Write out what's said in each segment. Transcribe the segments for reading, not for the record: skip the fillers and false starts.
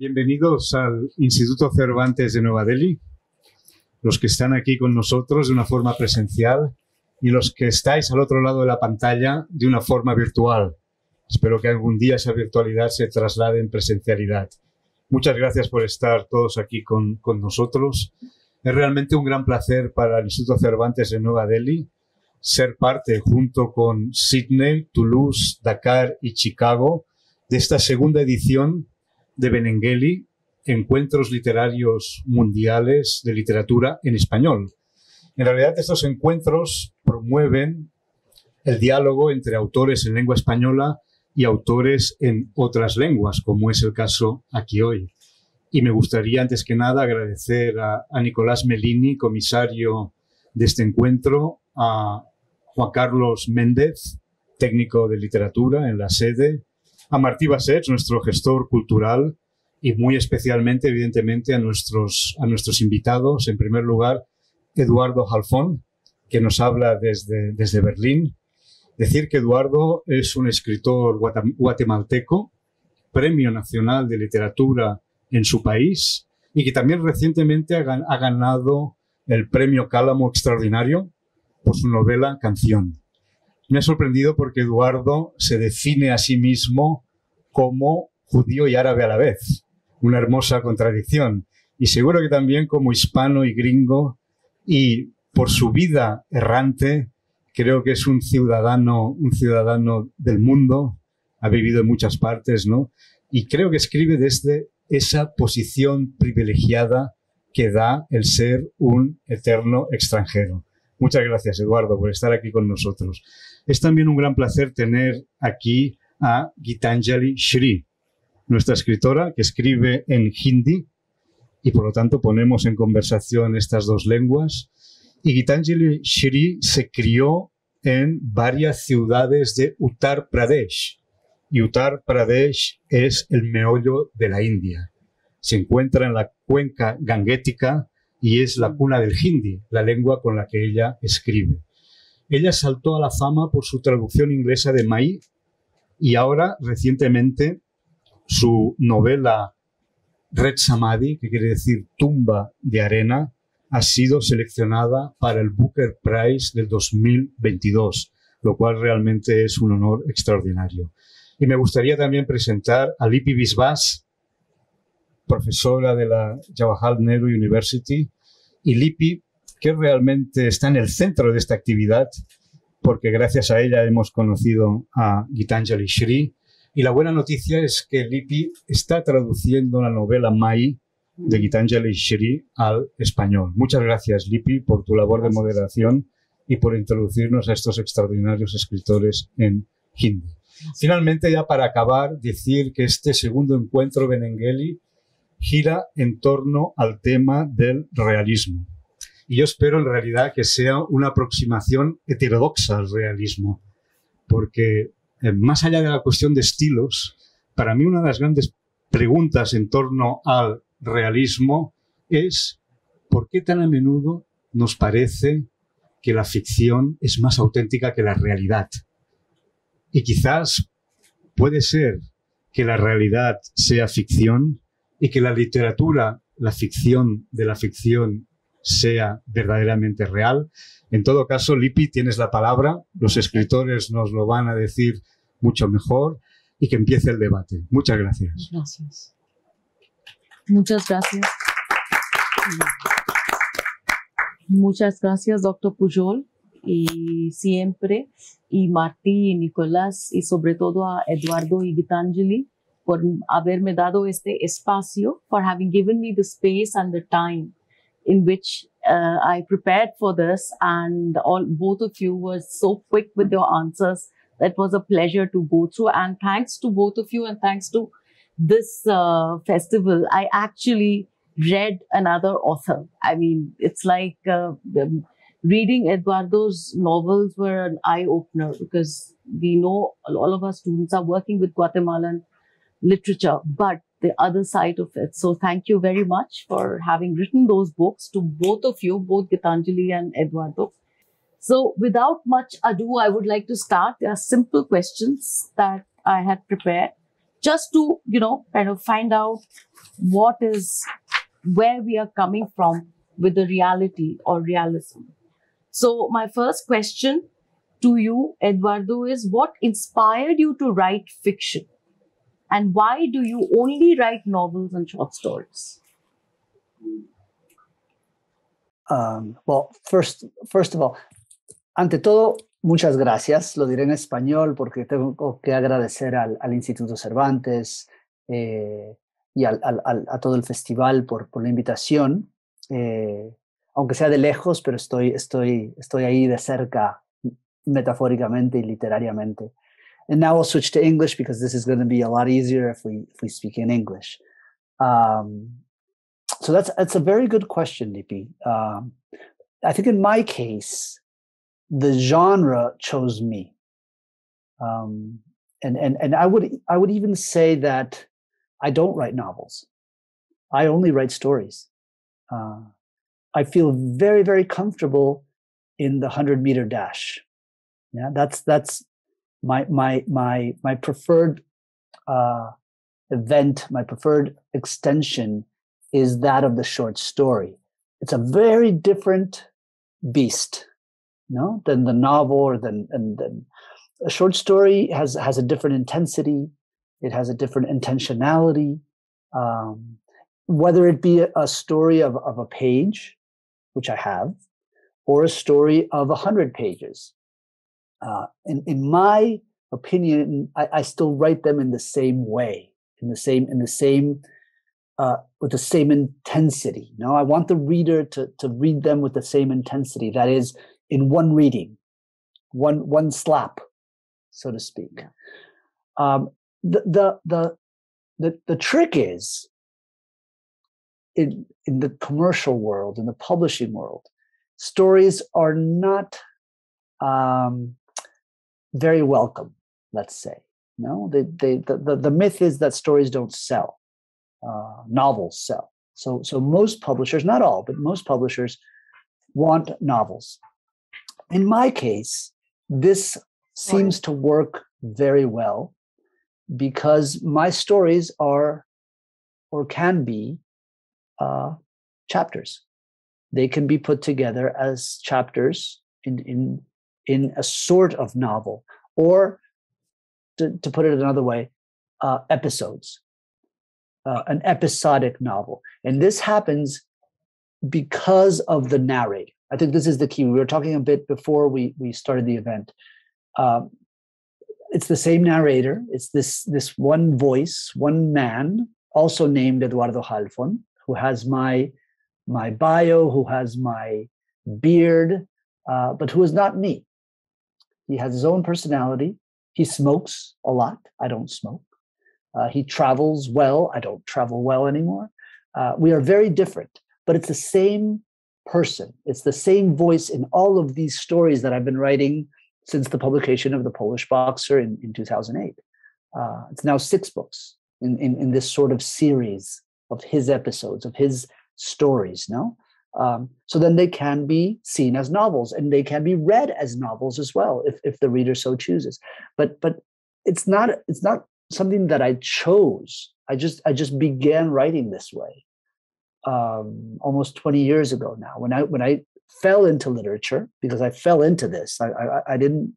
Bienvenidos al Instituto Cervantes de Nueva Delhi, los que están aquí con nosotros de una forma presencial y los que estáis al otro lado de la pantalla de una forma virtual. Espero que algún día esa virtualidad se traslade en presencialidad. Muchas gracias por estar todos aquí con nosotros. Es realmente un gran placer para el Instituto Cervantes de Nueva Delhi ser parte, junto con Sydney, Toulouse, Dakar y Chicago, de esta segunda edición de Benengeli, Encuentros Literarios Mundiales de Literatura en Español. En realidad, estos encuentros promueven el diálogo entre autores en lengua española y autores en otras lenguas, como es el caso aquí hoy. Y me gustaría, antes que nada, agradecer a Nicolás Melini, comisario de este encuentro, a Juan Carlos Méndez, técnico de literatura en la sede, a Martí Basset, nuestro gestor cultural, y muy especialmente, evidentemente, a nuestros invitados. En primer lugar, Eduardo Halfon, que nos habla desde Berlín. Decir que Eduardo es un escritor guatemalteco, Premio Nacional de Literatura en su país, y que también recientemente ha ganado el Premio Cálamo Extraordinario por su novela Canción. Me ha sorprendido porque Eduardo se define a sí mismo como judío y árabe a la vez, una hermosa contradicción, y seguro que también como hispano y gringo, y por su vida errante, creo que es un ciudadano del mundo, ha vivido en muchas partes, ¿no? Y creo que escribe desde esa posición privilegiada que da el ser un eterno extranjero. Muchas gracias, Eduardo, por estar aquí con nosotros. Es también un gran placer tener aquí a Geetanjali Shree, nuestra escritora que escribe en hindi, y por lo tanto ponemos en conversación estas dos lenguas. Y Geetanjali Shree se crió en varias ciudades de Uttar Pradesh. Y Uttar Pradesh es el meollo de la India. Se encuentra en la cuenca ganguética y es la cuna del hindi, la lengua con la que ella escribe. Ella saltó a la fama por su traducción inglesa de Mai y ahora, recientemente, su novela Ret Samadhi, que quiere decir tumba de arena, ha sido seleccionada para el Booker Prize del 2022, lo cual realmente es un honor extraordinario. Y me gustaría también presentar a Lipi Biswas, profesora de la Jawaharlal Nehru University, y Lipi, que realmente está en el centro de esta actividad, porque gracias a ella hemos conocido a Geetanjali Shree, y la buena noticia es que Lipi está traduciendo la novela Mai de Geetanjali Shree al español. Muchas gracias, Lipi, por tu labor de moderación y por introducirnos a estos extraordinarios escritores en hindi. Finalmente, ya para acabar, decir que este segundo encuentro Benengeli gira en torno al tema del realismo. Y yo espero en realidad que sea una aproximación heterodoxa al realismo, porque más allá de la cuestión de estilos, para mí una de las grandes preguntas en torno al realismo es ¿por qué tan a menudo nos parece que la ficción es más auténtica que la realidad? Y quizás puede ser que la realidad sea ficción y que la literatura, la ficción de la ficción, sea verdaderamente real. En todo caso, Lipi, tienes la palabra, los escritores nos lo van a decir mucho mejor, y que empiece el debate. Muchas gracias. Gracias. Muchas gracias. Muchas gracias, doctor Pujol, y siempre, y Martí, y Nicolás, y sobre todo a Eduardo y Geetanjali, por haberme dado este espacio, for having given me the space and the time in which I prepared for this, and both of you were so quick with your answers. That was a pleasure to go through, and thanks to both of you, and thanks to this festival, I actually read another author. I mean, it's like reading Eduardo's novels were an eye-opener, because we know all of our students are working with Guatemalan literature, but the other side of it. So thank you very much for having written those books, to both of you, both Geetanjali and Eduardo. So without much ado, I would like to start. There are simple questions that I had prepared. just to, you know, kind of find out what is, where we are coming from with the reality or realism. So my first question to you, Eduardo, is what inspired you to write fiction? And why do you only write novels and short stories? Well, first of all, ante todo, muchas gracias. Lo diré en español porque tengo que agradecer al Instituto Cervantes y a todo el festival por la invitación. Aunque sea de lejos, pero estoy ahí de cerca, metafóricamente y literariamente. And now we'll switch to English because this is going to be a lot easier if we speak in English. So that's a very good question, Lipi. I think in my case, the genre chose me, and I would even say that I don't write novels. I only write stories. I feel very, very comfortable in the 100-meter dash. Yeah, that's my preferred event, my preferred extension is that of the short story. It's a very different beast, no, than the novel or than a short story has a different intensity. It has a different intentionality. Whether it be a story of a page, which I have, or a story of 100 pages. In my opinion, I still write them in the same way, with the same intensity. No, I want the reader to read them with the same intensity. That is, in one reading, one slap, so to speak. The trick is, in the commercial world, in the publishing world, stories are not very welcome, let's say. No, the myth is that stories don't sell. Novels sell. So most publishers, not all, but most publishers want novels. In my case, this seems to work very well because my stories are, or can be, chapters. They can be put together as chapters in a sort of novel, or to put it another way, episodes, an episodic novel. And this happens because of the narrator. I think this is the key. We were talking a bit before we started the event. It's the same narrator. It's this one voice, one man, also named Eduardo Halfon, who has my bio, who has my beard, but who is not me. He has his own personality. He smokes a lot. I don't smoke. He travels well. I don't travel well anymore. We are very different, but it's the same person. It's the same voice in all of these stories that I've been writing since the publication of The Polish Boxer in 2008. It's now 6 books in this sort of series of his episodes, of his stories, no? So then they can be seen as novels, and they can be read as novels as well, if the reader so chooses. But it's not something that I chose. I just began writing this way almost 20 years ago now. When I fell into literature, because I fell into this, I didn't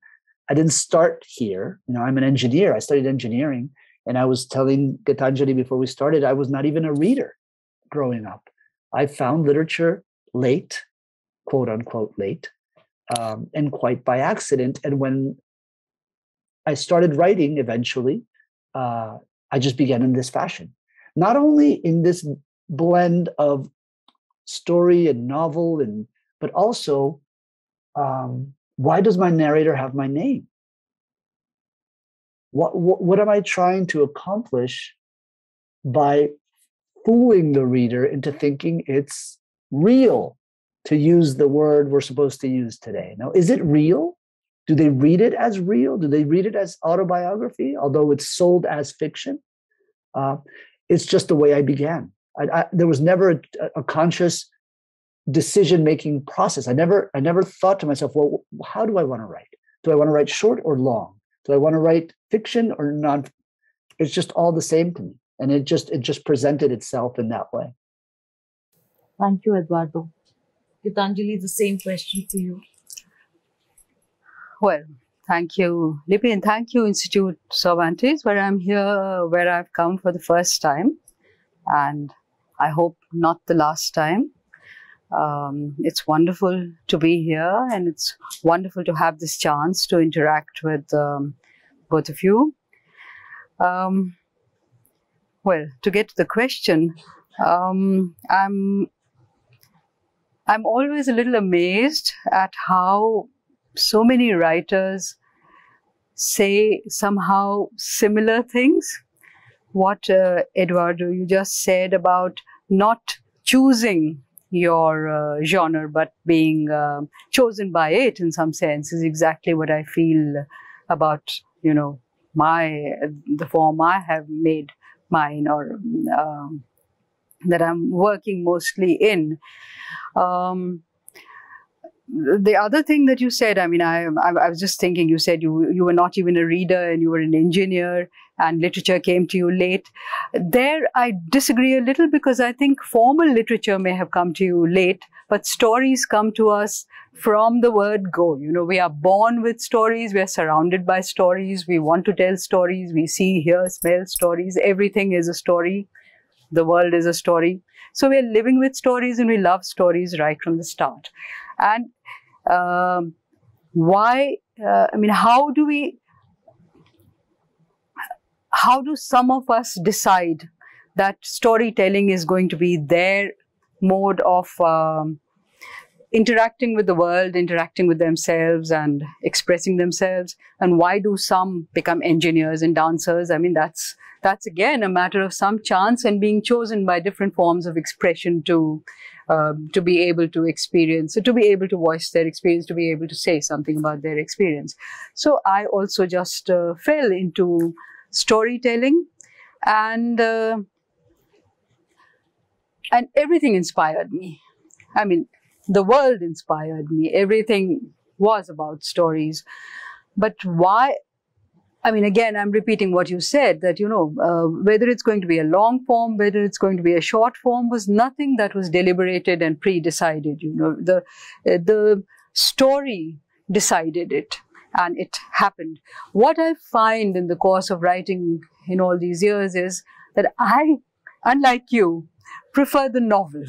start here. You know, I'm an engineer. I studied engineering, and I was telling Geetanjali before we started, I was not even a reader growing up. I found literature late, quote unquote late, and quite by accident. And when I started writing eventually, I just began in this fashion. Not only in this blend of story and novel, but also, why does my narrator have my name? What am I trying to accomplish by fooling the reader into thinking it's real, to use the word we're supposed to use today? Now, is it real? Do they read it as real? Do they read it as autobiography, although it's sold as fiction? It's just the way I began. There was never a conscious decision-making process. I never thought to myself, well, how do I want to write? Do I want to write short or long? Do I want to write fiction or non? It's just all the same to me. And it just presented itself in that way. Thank you, Eduardo. Geetanjali, the same question to you. Well, thank you, Lipi, and thank you, Institute Cervantes, where I'm here, where I've come for the first time, and I hope not the last time. It's wonderful to be here, and it's wonderful to have this chance to interact with both of you. Well, to get to the question, I'm always a little amazed at how so many writers say somehow similar things. What, Eduardo, you just said about not choosing your genre, but being chosen by it in some sense is exactly what I feel about, you know, the form I have made mine, or that I'm working mostly in. The other thing that you said, I mean, I was just thinking, you said you were not even a reader and you were an engineer and literature came to you late. There I disagree a little, because I think formal literature may have come to you late, but stories come to us from the word go. You know, we are born with stories, we are surrounded by stories, we want to tell stories, we see, hear, smell stories, everything is a story, the world is a story. So we are living with stories and we love stories right from the start. And how do some of us decide that storytelling is going to be their mode of interacting with the world, interacting with themselves and expressing themselves? And why do some become engineers and dancers? I mean, that's again a matter of some chance and being chosen by different forms of expression to be able to experience, to be able to voice their experience, to be able to say something about their experience. So I also just fell into storytelling, and everything inspired me. I mean, the world inspired me. Everything was about stories. But why? I mean, again, I'm repeating what you said, that, you know, whether it's going to be a long form, whether it's going to be a short form, was nothing that was deliberated and pre-decided. You know, the story decided it, and it happened. What I find in the course of writing in all these years is that I, unlike you, prefer the novel.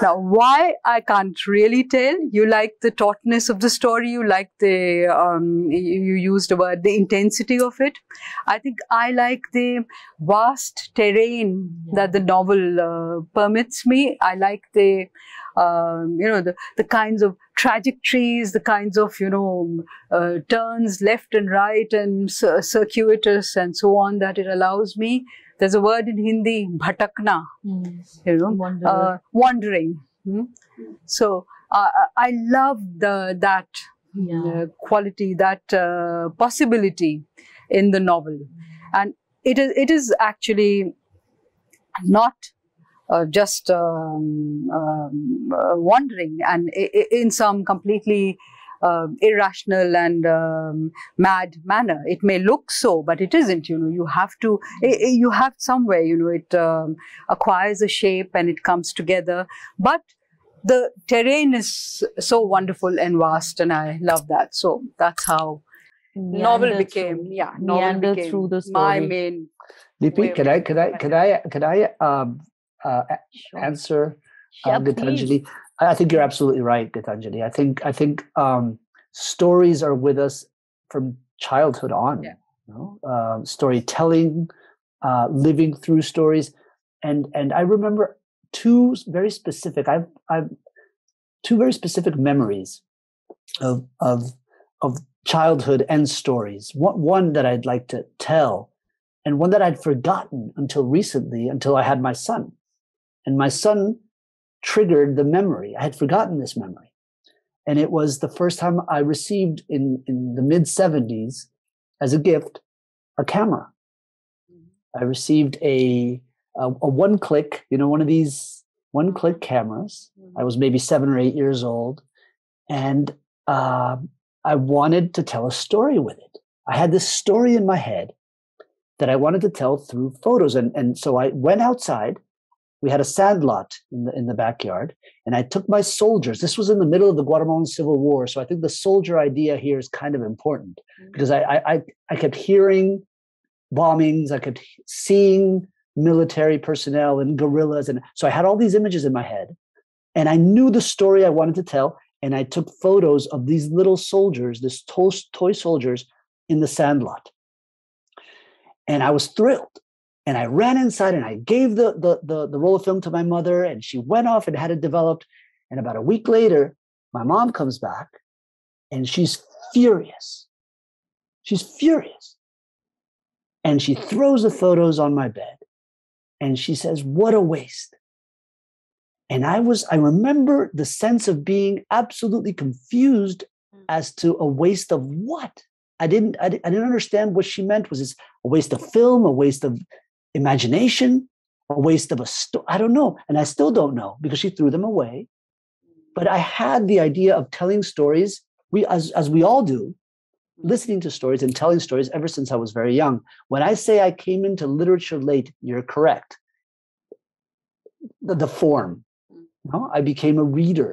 Now, why, I can't really tell. You like the tautness of the story, you like the, you used the word, the intensity of it. I think I like the vast terrain that the novel permits me. I like the, you know, the kinds of trajectories, the kinds of, you know, turns left and right and circuitous and so on that it allows me. There's a word in Hindi, bhatakna, you know, wandering. So I love that quality, that possibility in the novel. And it is actually not just wandering, and in some completely irrational and mad manner. It may look so, but it isn't. You know, you have to, you have somewhere, you know, it acquires a shape and it comes together. But the terrain is so wonderful and vast, and I love that. So that's how novel became, novel became through the story. My main. Lipi, can I sure. answer? Geetanjali, I think you're absolutely right, Geetanjali. I think stories are with us from childhood on. Yeah. You know? Storytelling, living through stories, and I remember two very specific memories of childhood and stories. One that I'd like to tell, and one that I'd forgotten until recently, until I had my son, and my son triggered the memory. I had forgotten this memory. And it was the first time I received in the mid-70s as a gift, a camera. I received a one-click, you know, one of these one-click cameras. I was maybe 7 or 8 years old. And I wanted to tell a story with it. I had this story in my head that I wanted to tell through photos. And so I went outside. We had a sand lot in the backyard, and I took my soldiers. This was in the middle of the Guatemalan Civil War. So I think the soldier idea here is kind of important, because I kept hearing bombings. I kept seeing military personnel and guerrillas. And so I had all these images in my head, and I knew the story I wanted to tell. And I took photos of these little soldiers, these toy soldiers in the sand lot. And I was thrilled. And I ran inside and I gave the roll of film to my mother, and she went off and had it developed. And about a week later, my mom comes back and she's furious. She's furious. And she throws the photos on my bed and she says, "What a waste." And I remember the sense of being absolutely confused as to a waste of what. I didn't understand what she meant. Was this a waste of film, a waste of imagination, a waste of a story? I don't know. And I still don't know, because she threw them away. But I had the idea of telling stories, as we all do, listening to stories and telling stories ever since I was very young. When I say I came into literature late, you're correct. The form. No, I became a reader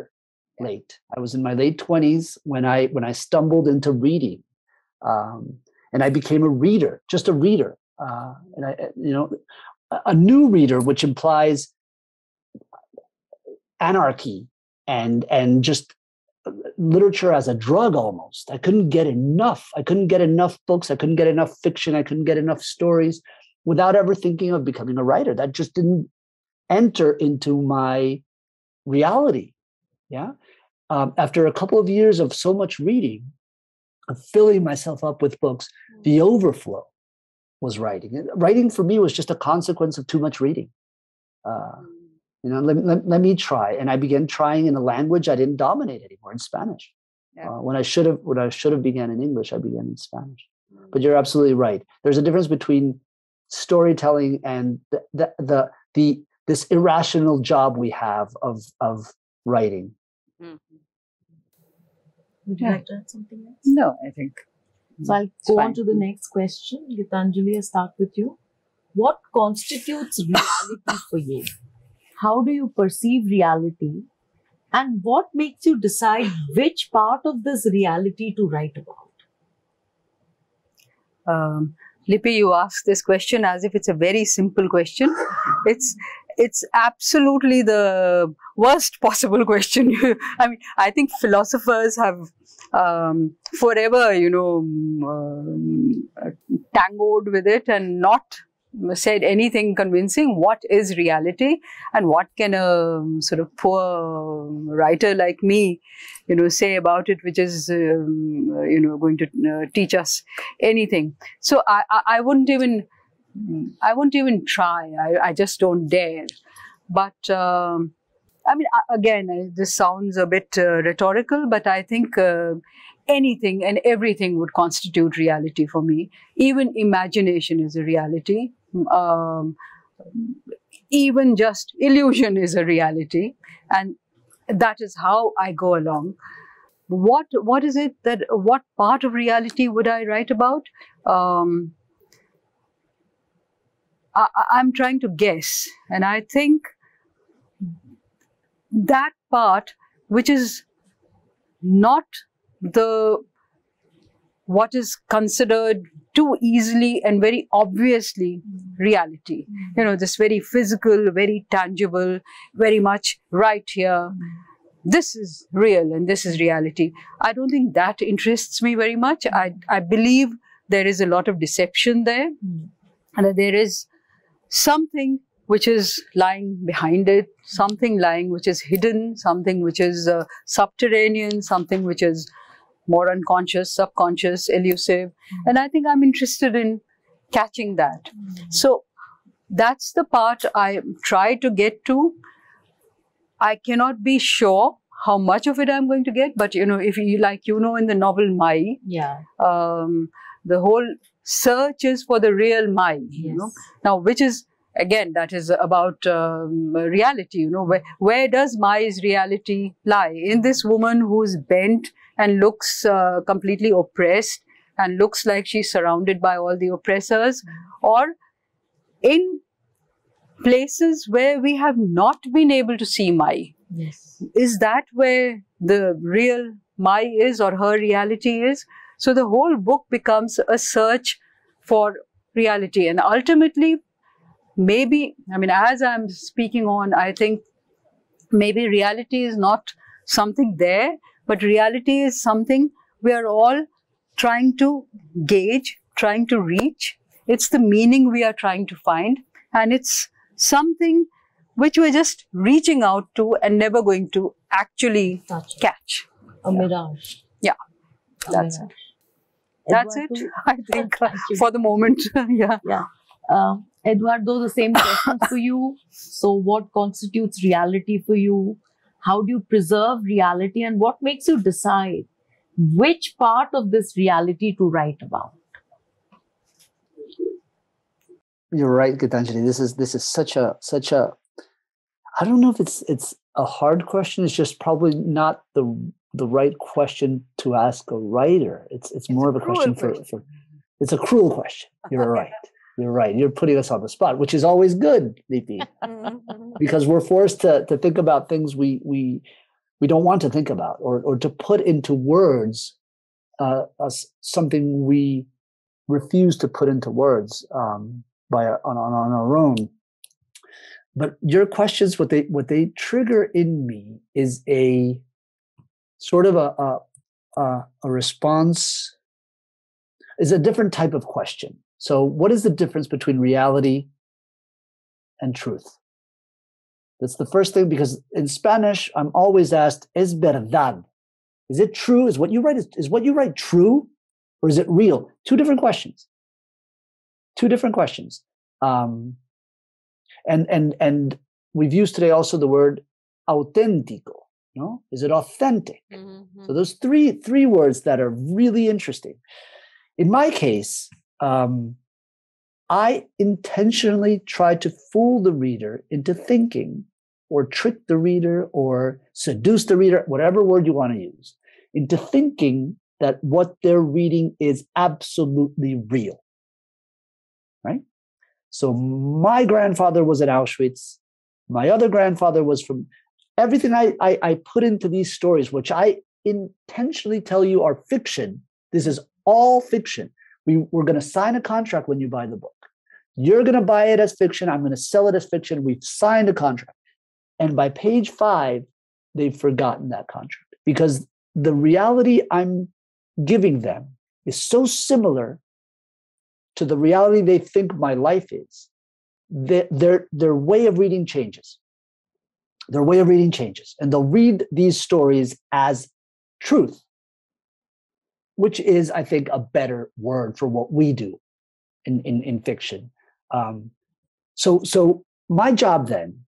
late. I was in my late 20s when I stumbled into reading. And I became a reader, just a reader. A new reader, which implies anarchy and just literature as a drug almost. I couldn't get enough books. I couldn't get enough fiction. I couldn't get enough stories without ever thinking of becoming a writer. That just didn't enter into my reality. Yeah. After a couple of years of so much reading, of filling myself up with books, the overflow was writing. Writing for me was just a consequence of too much reading. Let me try, and I began trying in a language I didn't dominate anymore, in Spanish. Yeah. When I should have began in English, I began in Spanish. But you're absolutely right. There's a difference between storytelling and this irrational job we have of writing. Mm-hmm. Would you like to add something else? No, I think. So I'll go on to the next question. Geetanjali, I'll start with you. What constitutes reality for you? How do you perceive reality? And what makes you decide which part of this reality to write about? Lipi, you asked this question as if it's a very simple question. It's absolutely the worst possible question. I mean, I think philosophers have forever, tangoed with it and not said anything convincing. What is reality, and what can a sort of poor writer like me, say about it, which is, going to teach us anything? So I wouldn't even try. I just don't dare. But this sounds a bit rhetorical, but I think anything and everything would constitute reality for me. Even imagination is a reality. Even just illusion is a reality. And that is how I go along. What is it that, what part of reality would I write about? I'm trying to guess, and I think that part which is not what is considered too easily and very obviously reality, this very physical, very tangible, very much right here. This is real and this is reality. I don't think that interests me very much. I believe there is a lot of deception there, and that there is something which is lying behind it, something lying which is hidden, something which is subterranean, something which is more unconscious, subconscious, elusive. And I think I'm interested in catching that. So that's the part I try to get to. I cannot be sure how much of it I'm going to get, but if you in the novel Mai, the whole search is for the real Mai, Now, which is, again, that is about reality, where does Mai's reality lie? In this woman who's bent and looks completely oppressed and looks like she's surrounded by all the oppressors, or in places where we have not been able to see Mai. Yes. Is that where the real Mai is, or her reality is? So the whole book becomes a search for reality, and ultimately, maybe, I mean, as I'm speaking on, I think maybe reality is not something there, but reality is something we are all trying to gauge, trying to reach. It's the meaning we are trying to find, and it's something which we're just reaching out to and never going to actually catch. A mirage. Yeah, that's it. That's it, I think, for the moment. Yeah. Yeah. Eduardo, the same question for you. So what constitutes reality for you? How do you preserve reality, and what makes you decide which part of this reality to write about? You're right, Geetanjali. This is such a I don't know if it's a hard question. It's just probably not the right question to ask a writer. It's more of a question for it's a cruel question. You're right. You're right. You're putting us on the spot, which is always good, Lipi, because we're forced to think about things we don't want to think about, or to put into words something we refuse to put into words on our own. But your questions, what they trigger in me is a sort of a response, is a different type of question. So what is the difference between reality and truth? That's the first thing, because in Spanish, I'm always asked, ¿es verdad? Is it true? Is what you write, is what you write true, or is it real? Two different questions. Two different questions. And we've used today also the word auténtico, no? Is it authentic? Mm-hmm. So those three words that are really interesting. In my case, I intentionally try to fool the reader into thinking, or trick the reader, or seduce the reader, whatever word you want to use, into thinking that what they're reading is absolutely real, right? So my grandfather was at Auschwitz. My other grandfather was from, everything I put into these stories, which I intentionally tell you are fiction. This is all fiction. We're going to sign a contract when you buy the book. You're going to buy it as fiction. I'm going to sell it as fiction. We've signed a contract. And by page 5, they've forgotten that contract, because the reality I'm giving them is so similar to the reality they think my life is. Their way of reading changes. Their way of reading changes. And they'll read these stories as truth, which is, I think, a better word for what we do in fiction. So my job then,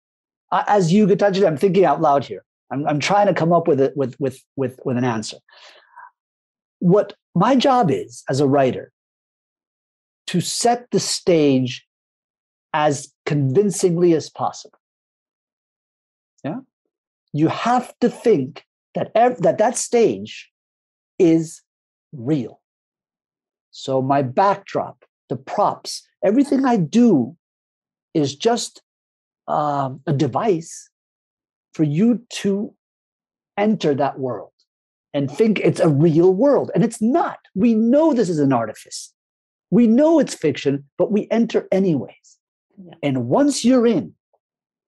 as you, Geetanjali, I'm thinking out loud here. I'm trying to come up with an answer. What my job is as a writer, to set the stage as convincingly as possible. Yeah, you have to think that stage is real. So my backdrop, the props, everything I do is just a device for you to enter that world and think it's a real world. And it's not. We know this is an artifice. We know it's fiction, but we enter anyways. Yeah. And once you're in,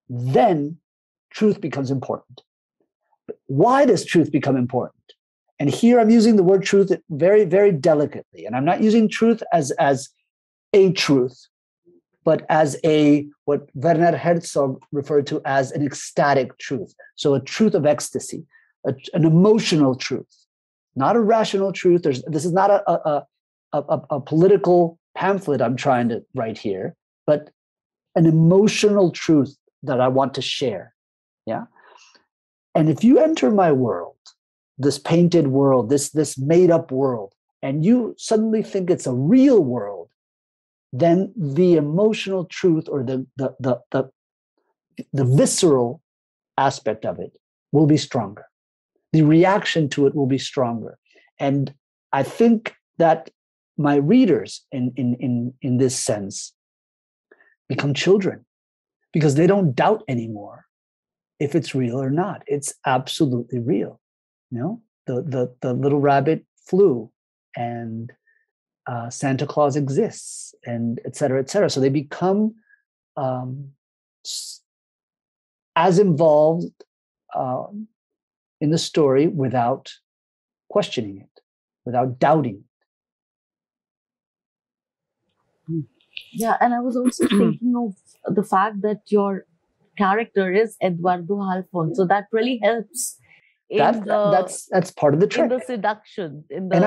then truth becomes important. But why does truth become important? And here I'm using the word truth very, very delicately. And I'm not using truth as a truth, but as what Werner Herzog referred to as an ecstatic truth. So a truth of ecstasy, an emotional truth, not a rational truth. This is not a political pamphlet I'm trying to write here, but an emotional truth that I want to share. Yeah. And if you enter my world, this painted world, this made-up world, and you suddenly think it's a real world, then the emotional truth, or the visceral aspect of it, will be stronger. The reaction to it will be stronger. And I think that my readers in this sense become children, because they don't doubt anymore if it's real or not. It's absolutely real. You know, the little rabbit flew, and Santa Claus exists, and et cetera, et cetera. So they become as involved in the story without questioning it, without doubting it. Yeah, and I was also thinking of the fact that your character is Eduardo Halfon, so that really helps. That's part of the trick. In the seduction. But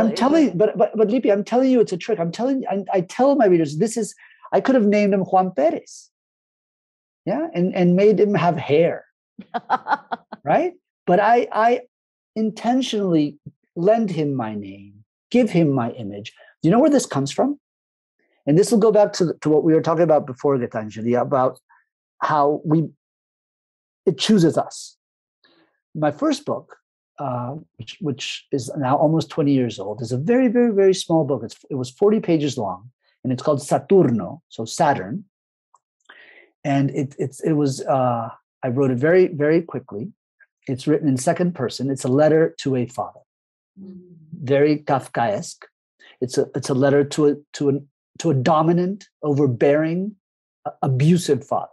Lipi, I'm telling you, it's a trick. I tell my readers, I could have named him Juan Perez. Yeah. And made him have hair. Right. But I intentionally lend him my name, give him my image. Do you know where this comes from? And this will go back to what we were talking about before, Geetanjali, about how it chooses us. My first book, which is now almost 20 years old, is a very, very, very small book. It was 40 pages long, and it's called Saturno, so Saturn. And I wrote it very, very quickly. It's written in second person. It's a letter to a father, very Kafkaesque. It's a letter to a dominant, overbearing, abusive father.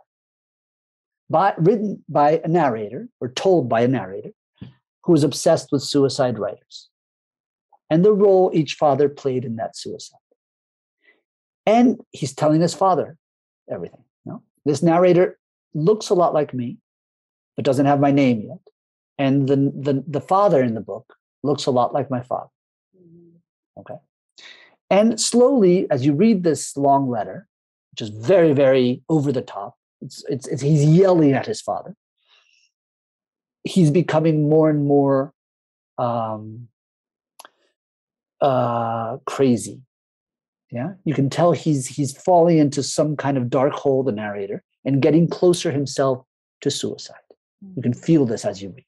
Written by a narrator, or told by a narrator, who was obsessed with suicide writers and the role each father played in that suicide. And he's telling his father everything. No? This narrator looks a lot like me, but doesn't have my name yet. And the father in the book looks a lot like my father. Okay. And slowly, as you read this long letter, which is very, very over the top, he's yelling at his father. He's becoming more and more crazy. Yeah, you can tell he's falling into some kind of dark hole, the narrator, and getting closer himself to suicide. You can feel this as you read.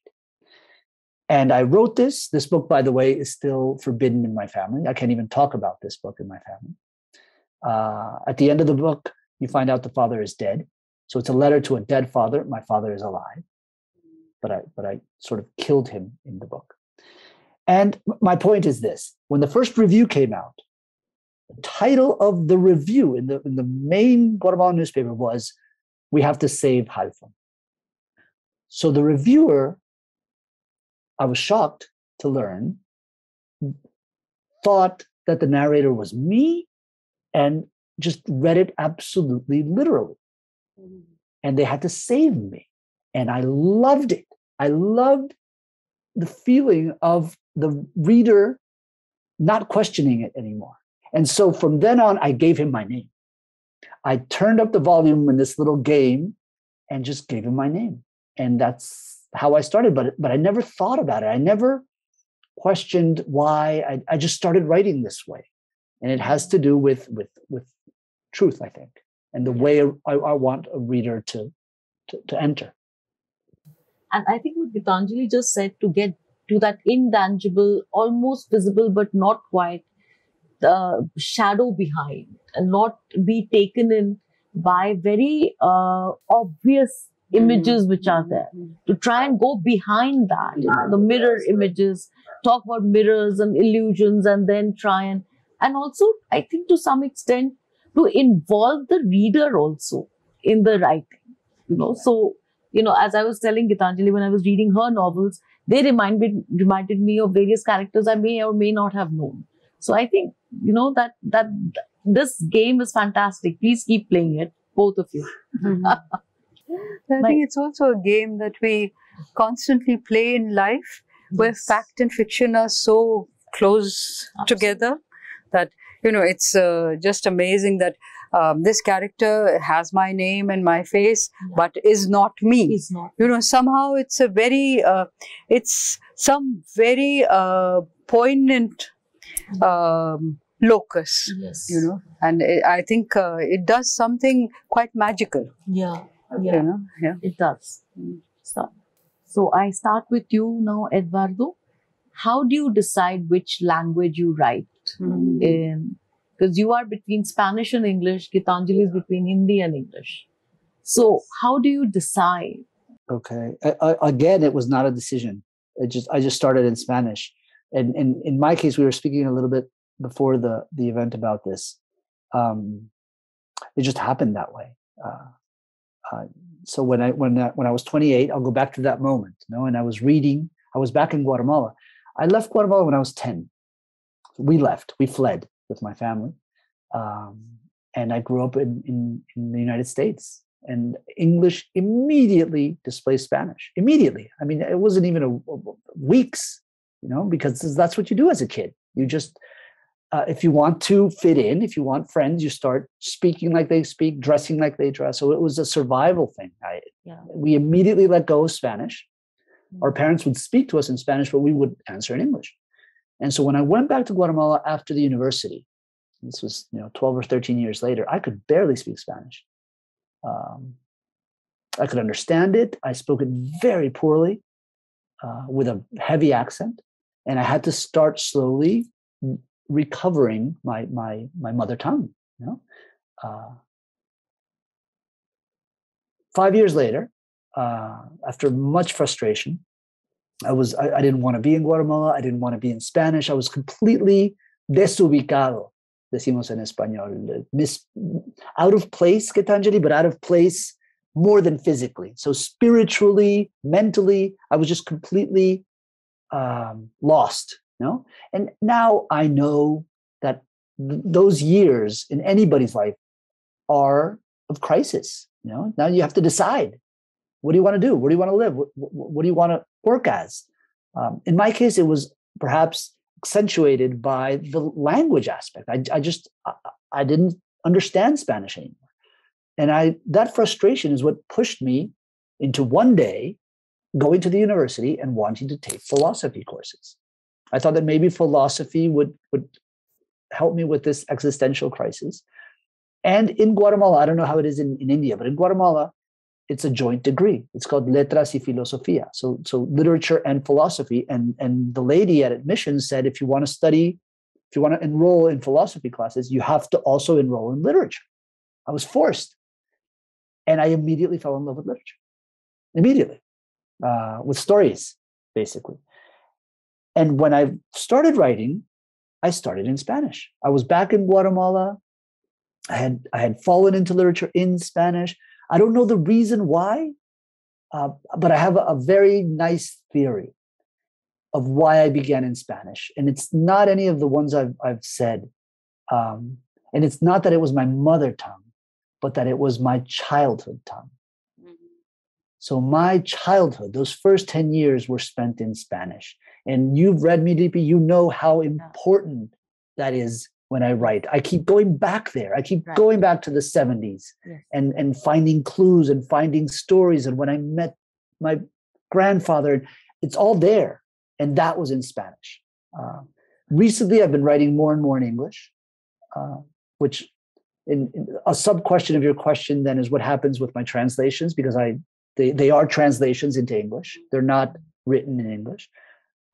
And I wrote this. This book, by the way, is still forbidden in my family. I can't even talk about this book in my family. At the end of the book, you find out the father is dead. So it's a letter to a dead father. My father is alive, but I sort of killed him in the book. And my point is this: when the first review came out, the title of the review in the main Guatemalan newspaper was, "We have to save Halfon." So the reviewer, I was shocked to learn, thought that the narrator was me and just read it absolutely literally. And they had to save me. And I loved it. I loved the feeling of the reader not questioning it anymore. And so from then on, I gave him my name. I turned up the volume in this little game and just gave him my name. And that's how I started. But I never thought about it. I never questioned why. I just started writing this way. And it has to do with truth, I think. And the way I want a reader to enter. And I think what Geetanjali just said, to get to that intangible, almost visible, but not quite, the shadow behind, and not be taken in by very obvious images which are there. To try and go behind that, the mirror images, talk about mirrors and illusions, and then try and also, I think to some extent, to involve the reader also in the writing, you know. So, you know, as I was telling Geetanjali, when I was reading her novels, they reminded me of various characters I may or may not have known. So I think, you know, that this game is fantastic. Please keep playing it, both of you. I think it's also a game that we constantly play in life, where fact and fiction are so close together that, you know, it's just amazing that this character has my name and my face, but is not me. He's not. You know, somehow it's a very, it's some very poignant locus, yes, you know, and I think it does something quite magical. Yeah, yeah, you know? Yeah. It does. So I start with you now, Eduardo. How do you decide which language you write? Mm-hmm. because you are between Spanish and English, Geetanjali is between Hindi and English. So how do you decide? Okay. Again, it was not a decision. I just started in Spanish. And in my case, we were speaking a little bit before the event about this. It just happened that way. So when I was 28, I'll go back to that moment, you know, and I was reading. I was back in Guatemala. I left Guatemala when I was 10. We left. We fled with my family. And I grew up in the United States. And English immediately displaced Spanish. Immediately. I mean, it wasn't even weeks, you know, because that's what you do as a kid. You just, if you want to fit in, if you want friends, you start speaking like they speak, dressing like they dress. So it was a survival thing. We immediately let go of Spanish. Our parents would speak to us in Spanish, but we would answer in English. And so when I went back to Guatemala after the university, this was 12 or 13 years later, I could barely speak Spanish. I could understand it. I spoke it very poorly with a heavy accent. And I had to start slowly recovering my mother tongue. You know? 5 years later, after much frustration, I didn't want to be in Guatemala. I didn't want to be in Spanish. I was completely desubicado, decimos en español, out of place, Geetanjali, but out of place more than physically. So spiritually, mentally, I was just completely lost. You know? And now I know that those years in anybody's life are of crisis. You know, now you have to decide. What do you want to do? Where do you want to live? What do you want to work as? In my case, it was perhaps accentuated by the language aspect. I didn't understand Spanish anymore. And that frustration is what pushed me into one day going to the university and wanting to take philosophy courses. I thought that maybe philosophy would help me with this existential crisis. And in Guatemala, I don't know how it is in India, but in Guatemala, it's a joint degree. It's called Letras y Filosofía. So literature and philosophy. And the lady at admissions said, if you want to study, if you want to enroll in philosophy classes, you have to also enroll in literature. I was forced. And I immediately fell in love with literature. Immediately. With stories, basically. And when I started writing, I started in Spanish. I was back in Guatemala. I had fallen into literature in Spanish. I don't know the reason why, but I have a very nice theory of why I began in Spanish. And it's not any of the ones I've said. And it's not that it was my mother tongue, but that it was my childhood tongue. Mm-hmm. So my childhood, those first 10 years were spent in Spanish. And you've read me, Lipi, you know how important that is. When I write, I keep going back there. I keep going back to the 70s and finding clues and finding stories. And when I met my grandfather, it's all there. And that was in Spanish. Recently, I've been writing more and more in English, which in a sub-question of your question then is what happens with my translations, because they are translations into English. They're not written in English.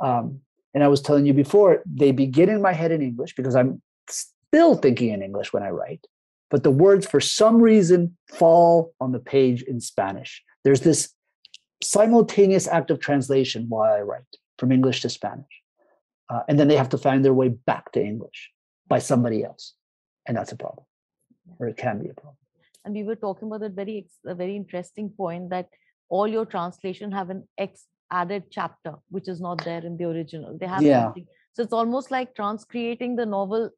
And I was telling you before, they begin in my head in English because I'm still thinking in English when I write, but the words for some reason fall on the page in Spanish. There's this simultaneous act of translation while I write from English to Spanish. And then they have to find their way back to English by somebody else. And that's a problem, or it can be a problem. And we were talking about that a very interesting point that all your translation have an added chapter, which is not there in the original. They have something. So it's almost like transcreating the novel,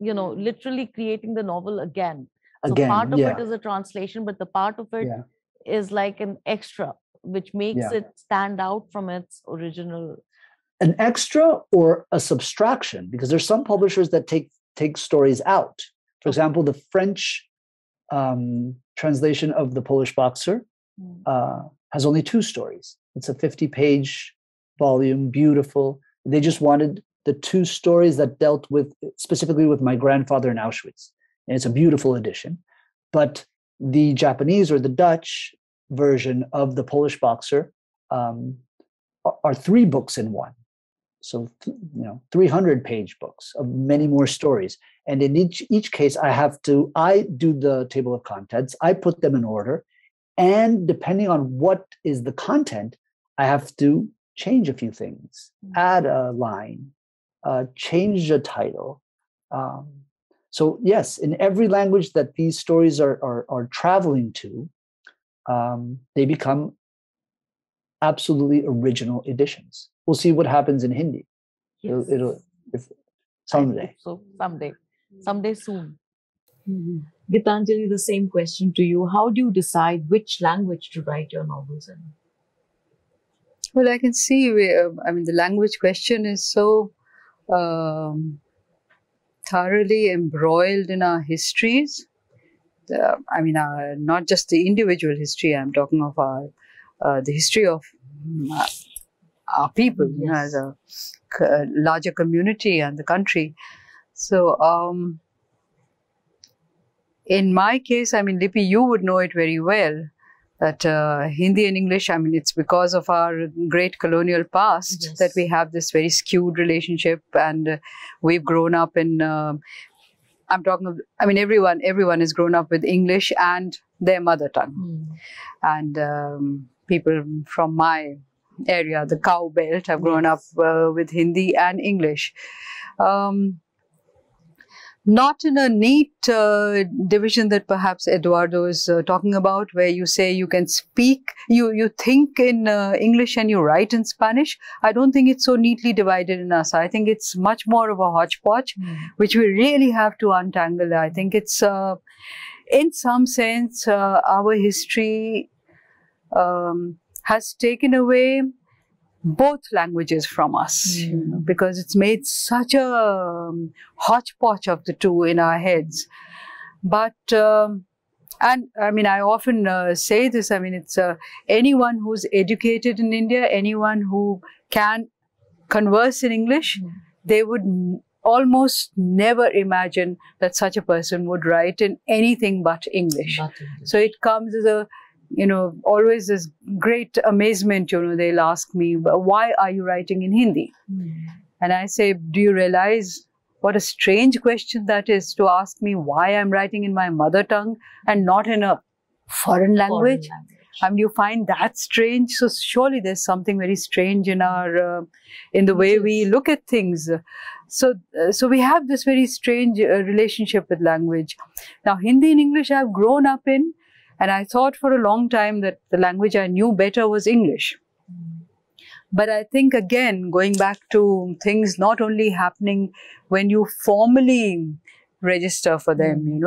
literally creating the novel again. So part of it is a translation, but the part of it is like an extra, which makes it stand out from its original. An extra or a subtraction, because there's some publishers that take stories out. For example, the French translation of The Polish Boxer has only two stories. It's a 50-page volume, beautiful. They just wanted the two stories that dealt with, specifically with my grandfather in Auschwitz. And it's a beautiful edition. But the Japanese or the Dutch version of The Polish Boxer are three books in one. So, 300-page books of many more stories. And in each case, I do the table of contents. I put them in order. And depending on what is the content, I have to change a few things, add a line, change a title. So yes, in every language that these stories are traveling to, they become absolutely original editions. We'll see what happens in Hindi. Yes. It'll someday. So someday soon. Mm-hmm. Geetanjali, the same question to you. How do you decide which language to write your novels in? Well, I can see. The language question is so thoroughly embroiled in our histories. Not just the individual history. I'm talking of the history of. Our people, as a larger community and the country. So, in my case, Lipi, you would know it very well that Hindi and English, it's because of our great colonial past that we have this very skewed relationship, and we've grown up in, everyone has grown up with English and their mother tongue. And people from my area, the cow belt, I've grown up with Hindi and English. Not in a neat division that perhaps Eduardo is talking about, where you say you can speak, you think in English and you write in Spanish. I don't think it's so neatly divided in us. I think it's much more of a hodgepodge, which we really have to untangle. I think it's, in some sense, our history has taken away both languages from us, because it's made such a hodgepodge of the two in our heads. But, I often say this, it's anyone who's educated in India, anyone who can converse in English, they would almost never imagine that such a person would write in anything but English. So it comes as a always this great amazement. They'll ask me, why are you writing in Hindi? And I say, do you realize what a strange question that is, to ask me why I'm writing in my mother tongue and not in a foreign language? You find that strange? So surely there's something very strange in our, in the way we look at things. So we have this very strange relationship with language. Now, Hindi and English I've grown up in. And I thought for a long time that the language I knew better was English. But I think, again, going back to things not only happening when you formally register for them,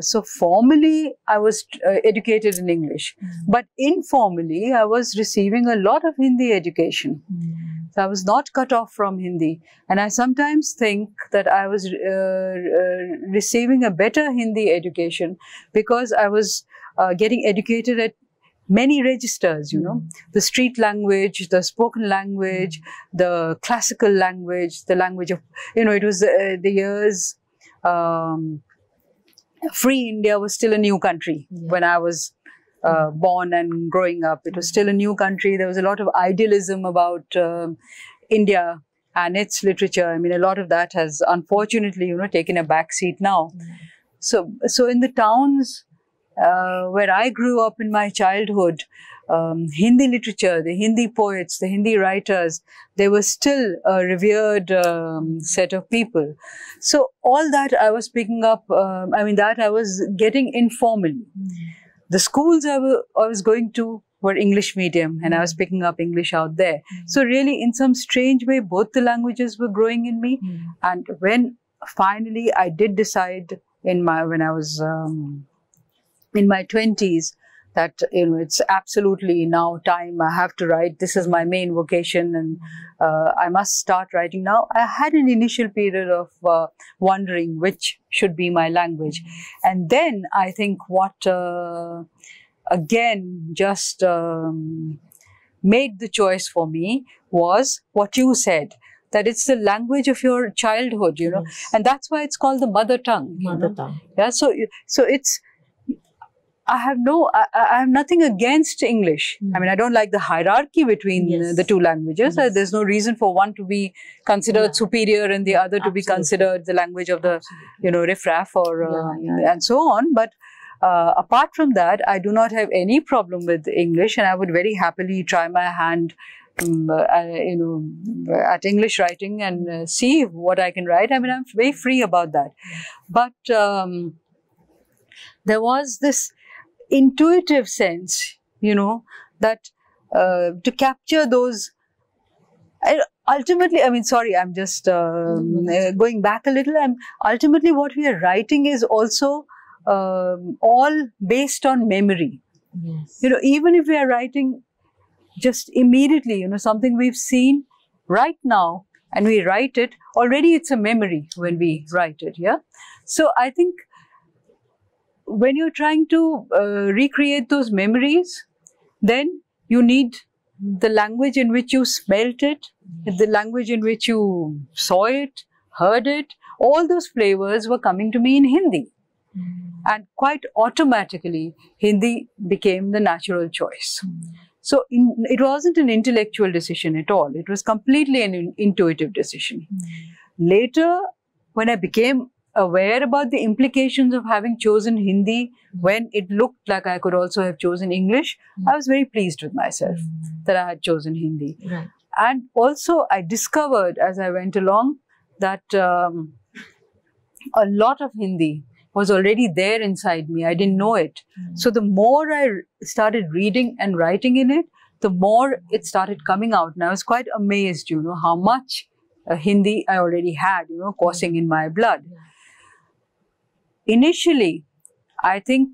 So formally, I was educated in English. But informally, I was receiving a lot of Hindi education. So I was not cut off from Hindi. And I sometimes think that I was receiving a better Hindi education because I was getting educated at many registers, the street language, the spoken language, the classical language, the language of, it was the years... free India was still a new country when I was born and growing up. It was still a new country. There was a lot of idealism about India and its literature. A lot of that has unfortunately, taken a back seat now. So in the towns where I grew up in my childhood, Hindi literature, the Hindi poets, the Hindi writers, they were still a revered set of people. So all that I was picking up, that I was getting informally. The schools I was going to were English medium, and I was picking up English out there. So really, in some strange way, both the languages were growing in me. And when finally I did decide when I was in my 20s, that it's absolutely now time. I have to write. This is my main vocation, and I must start writing now. I had an initial period of wondering which should be my language, and then I think what again just made the choice for me was what you said, that it's the language of your childhood, and that's why it's called the mother tongue. Mother tongue. Yeah. So it's. I have nothing against English. Mm. I mean, I don't like the hierarchy between the two languages. Yes. There's no reason for one to be considered superior and the other to be considered the language of the, you know, riffraff or and so on. But apart from that, I do not have any problem with English, and I would very happily try my hand at English writing and see what I can write. I mean, I'm very free about that. But there was this intuitive sense, you know, that to capture those, ultimately, I mean, sorry, I'm just going back a little. Ultimately, what we are writing is also all based on memory. Yes. You know, even if we are writing just immediately, you know, something we've seen right now and we write it, already it's a memory when we write it, yeah? So I think when you're trying to recreate those memories, then you need the language in which you smelt it, the language in which you saw it, heard it. All those flavors were coming to me in Hindi. Mm. And quite automatically, Hindi became the natural choice. Mm. So it wasn't an intellectual decision at all. It was completely an intuitive decision. Mm. Later, when I became aware about the implications of having chosen Hindi, when it looked like I could also have chosen English, I was very pleased with myself that I had chosen Hindi. Right. And also, I discovered as I went along that a lot of Hindi was already there inside me. I didn't know it. So the more I started reading and writing in it, the more it started coming out. And I was quite amazed, you know, how much Hindi I already had, you know, coursing in my blood. Initially, I think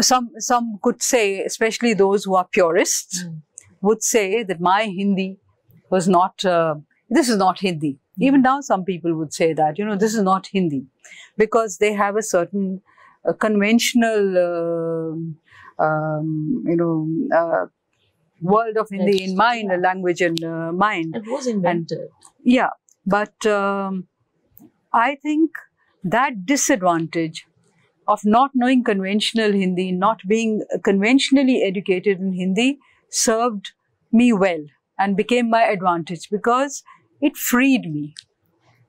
some could say, especially those who are purists, would say that my Hindi was not, this is not Hindi. Even now, some people would say that, you know, this is not Hindi, because they have a certain conventional, world of Hindi in mind, a language in mind. It was invented. And, yeah, but I think that disadvantage of not knowing conventional Hindi, not being conventionally educated in Hindi, served me well and became my advantage, because it freed me.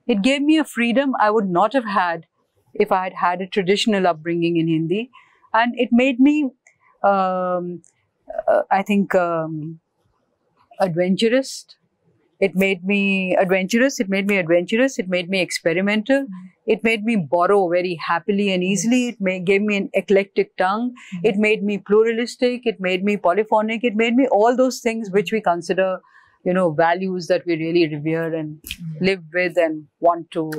It gave me a freedom I would not have had if I had had a traditional upbringing in Hindi. And it made me, I think, adventurous. It made me adventurous. It made me adventurous. It made me experimental. It made me borrow very happily and easily. It gave me an eclectic tongue. It made me pluralistic. It made me polyphonic. It made me all those things which we consider, you know, values that we really revere and live with and want to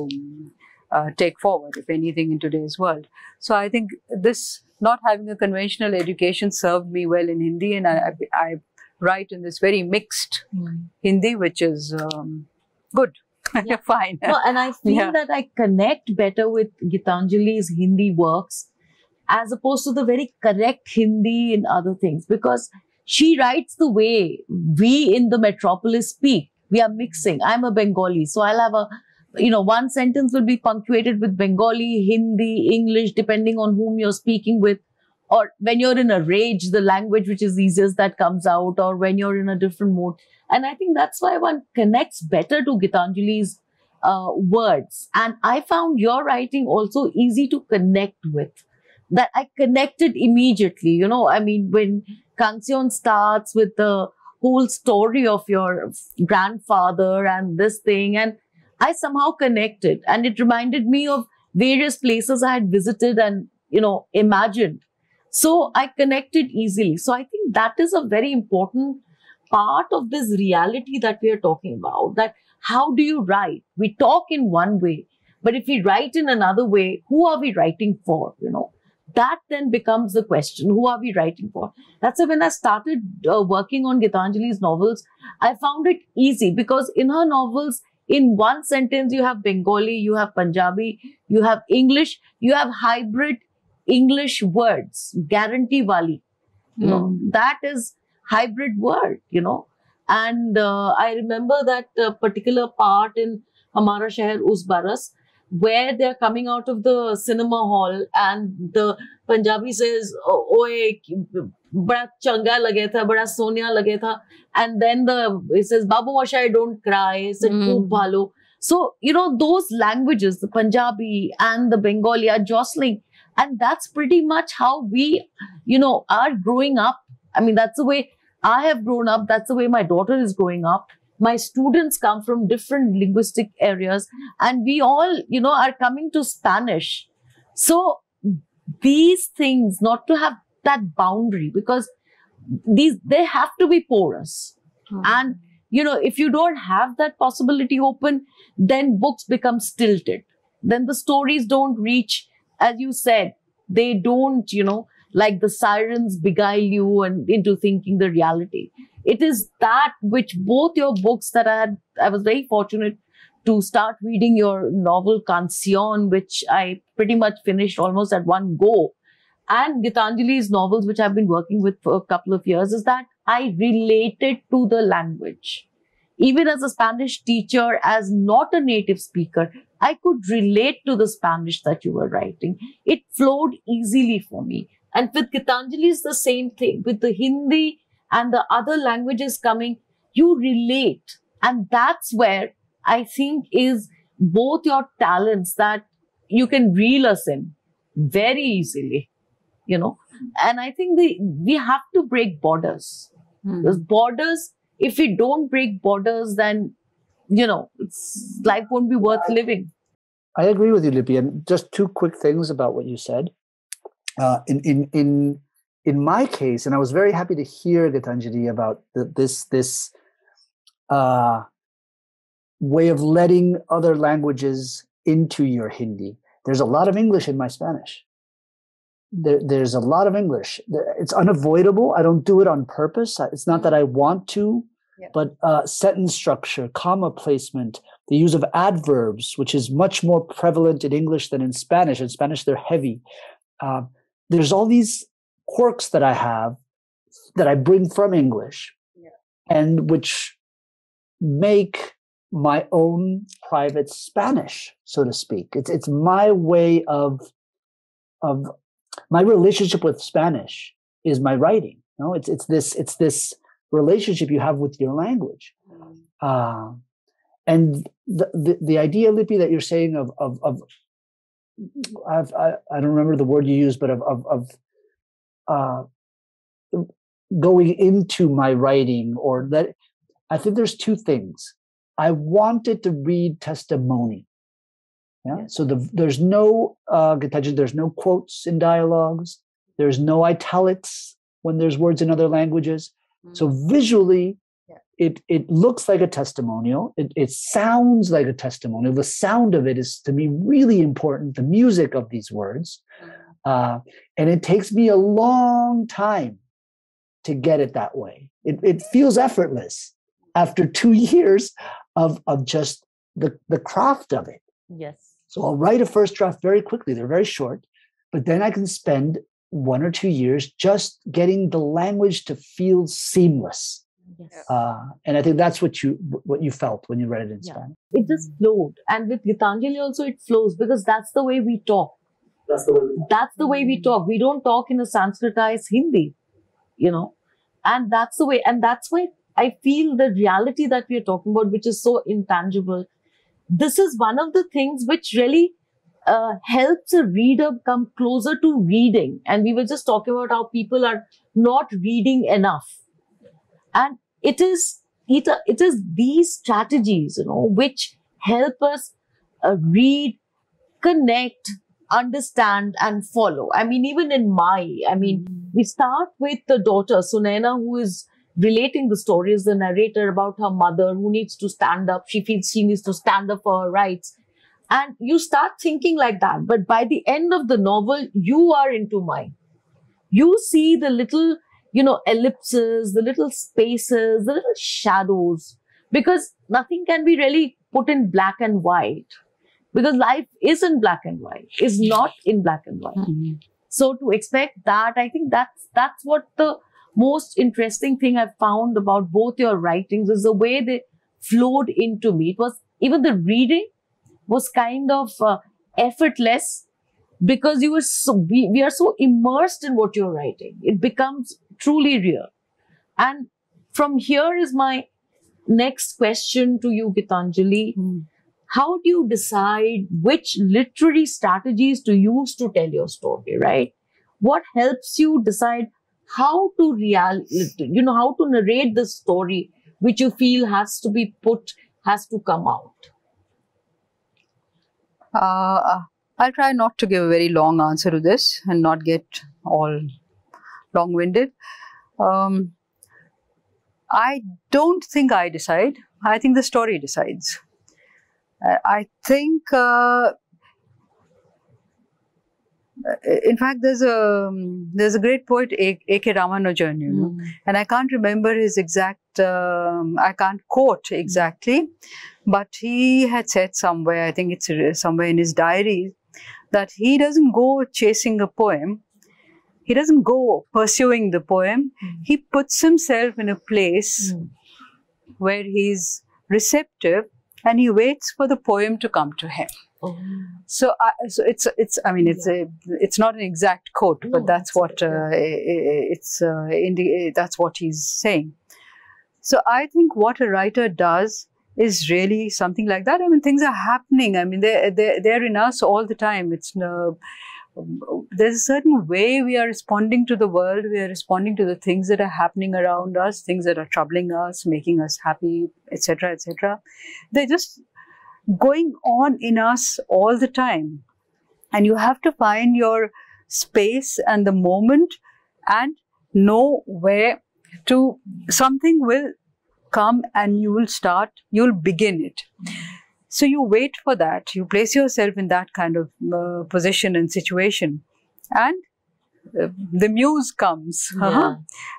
take forward, if anything, in today's world. So I think this not having a conventional education served me well in Hindi, and I write in this very mixed Hindi, which is good, fine. No, and I feel that I connect better with Geetanjali's Hindi works as opposed to the very correct Hindi in other things, because she writes the way we in the metropolis speak. We are mixing. I'm a Bengali, so I'll have a, you know, one sentence will be punctuated with Bengali, Hindi, English, depending on whom you're speaking with. Or when you're in a rage, the language which is easiest that comes out, or when you're in a different mode. And I think that's why one connects better to Geetanjali's words. And I found your writing also easy to connect with. That I connected immediately, you know, I mean, when Canción starts with the whole story of your grandfather and this thing, and I somehow connected, and it reminded me of various places I had visited and, you know, imagined. So I connected easily. So I think that is a very important part of this reality that we are talking about, that how do you write? We talk in one way, but if we write in another way, who are we writing for, you know? That then becomes the question, who are we writing for? That's why when I started working on Geetanjali's novels, I found it easy, because in her novels, in one sentence, you have Bengali, you have Punjabi, you have English, you have hybrid English words, guarantee wali. You know, that is hybrid word, you know. And I remember that particular part in Amara Shahar Us Baras, where they're coming out of the cinema hall and the Punjabi says, "Oye, bada changa lage tha, bada sonia lage tha." And then he says, "Babu Mashai, don't cry." Said, "Khub bhalo." So, you know, those languages, the Punjabi and the Bengali are jostling. And that's pretty much how we, you know, are growing up. I mean, that's the way I have grown up. That's the way my daughter is growing up. My students come from different linguistic areas and we all, you know, are coming to Spanish. So these things, not to have that boundary, because they have to be porous. Mm-hmm. And, you know, if you don't have that possibility open, then books become stilted. Then the stories don't reach, as you said, they don't, you know, like the sirens beguile you and into thinking the reality. It is that which both your books that I was very fortunate to start reading your novel Canción, which I pretty much finished almost at one go. And Geetanjali's novels, which I've been working with for a couple of years, is that I related to the language. Even as a Spanish teacher, as not a native speaker, I could relate to the Spanish that you were writing. It flowed easily for me. And with Geetanjali, it's the same thing. With the Hindi and the other languages coming, you relate. And that's where I think is both your talents that you can reel us in very easily, you know. And I think we have to break borders. Mm. Because borders, if we don't break borders, then, you know, it's, life won't be worth living. I agree with you, Lipi. And just two quick things about what you said. In my case, and I was very happy to hear, Geetanjali, about this way of letting other languages into your Hindi. There's a lot of English in my Spanish. There's a lot of English. It's unavoidable. I don't do it on purpose. It's not that I want to, yeah. But sentence structure, comma placement, the use of adverbs, which is much more prevalent in English than in Spanish. In Spanish, they're heavy. There's all these quirks that I have that I bring from English, yeah. And which make my own private Spanish, so to speak. It's my way of my relationship with Spanish is my writing. You know? It's this relationship you have with your language, and the idea, Lipi, that you're saying of I don't remember the word you used, but of going into my writing, or that I think there's two things. I wanted to read testimony. Yeah. Yes. So there's no there's no quotes in dialogues. There's no italics when there's words in other languages. Mm-hmm. So visually, yeah. It looks like a testimonial. It sounds like a testimonial. The sound of it is, to me, really important, the music of these words. And it takes me a long time to get it that way. It feels effortless after 2 years of just the craft of it. Yes. So I'll write a first draft very quickly. They're very short, but then I can spend 1 or 2 years just getting the language to feel seamless. Yes. And I think that's what you felt when you read it in Spanish. It just flowed. And with Geetanjali also it flows, because that's the way we talk. That's the way we talk. We don't talk in a Sanskritized Hindi, you know, and that's the way. And that's why I feel the reality that we are talking about, which is so intangible. This is one of the things which really helps a reader come closer to reading. And we were just talking about how people are not reading enough. And it is these strategies, you know, which help us read, connect, understand and follow. I mean, even in Mai, I mean, we start with the daughter, Sunaina, who is relating the story as the narrator about her mother who needs to stand up. She feels she needs to stand up for her rights. And you start thinking like that. But by the end of the novel, you are into Mai. You see the little, you know, ellipses, the little spaces, the little shadows, because nothing can be really put in black and white. Because life is in black and white, is not in black and white. Mm-hmm. So to expect that, I think that's what the most interesting thing I've found about both your writings is the way they flowed into me. It was even the reading was kind of effortless, because you were so, we are so immersed in what you're writing. It becomes truly real. And from here is my next question to you, Geetanjali. Mm. How do you decide which literary strategies to use to tell your story, right? What helps you decide how to how to narrate the story which you feel has to be put, has to come out? I'll try not to give a very long answer to this and not get all long-winded. I don't think I decide. I think the story decides. I think, in fact, there's a great poet, A.K. Ramanujan, you know, and I can't remember his exact, I can't quote exactly, but he had said somewhere, I think it's somewhere in his diary, that he doesn't go chasing a poem. He doesn't go pursuing the poem. He puts himself in a place where he's receptive, and he waits for the poem to come to him. Oh. So, it's not an exact quote, no, but that's what he's saying. So I think what a writer does is really something like that. I mean, things are happening. I mean, they're in us all the time. There's a certain way we are responding to the world. We are responding to the things that are happening around us, things that are troubling us, making us happy, etc., etc. They're just going on in us all the time. And you have to find your space and the moment and know where to, something will come and you will start, you'll begin it. So you wait for that, you place yourself in that kind of position and situation, and the muse comes,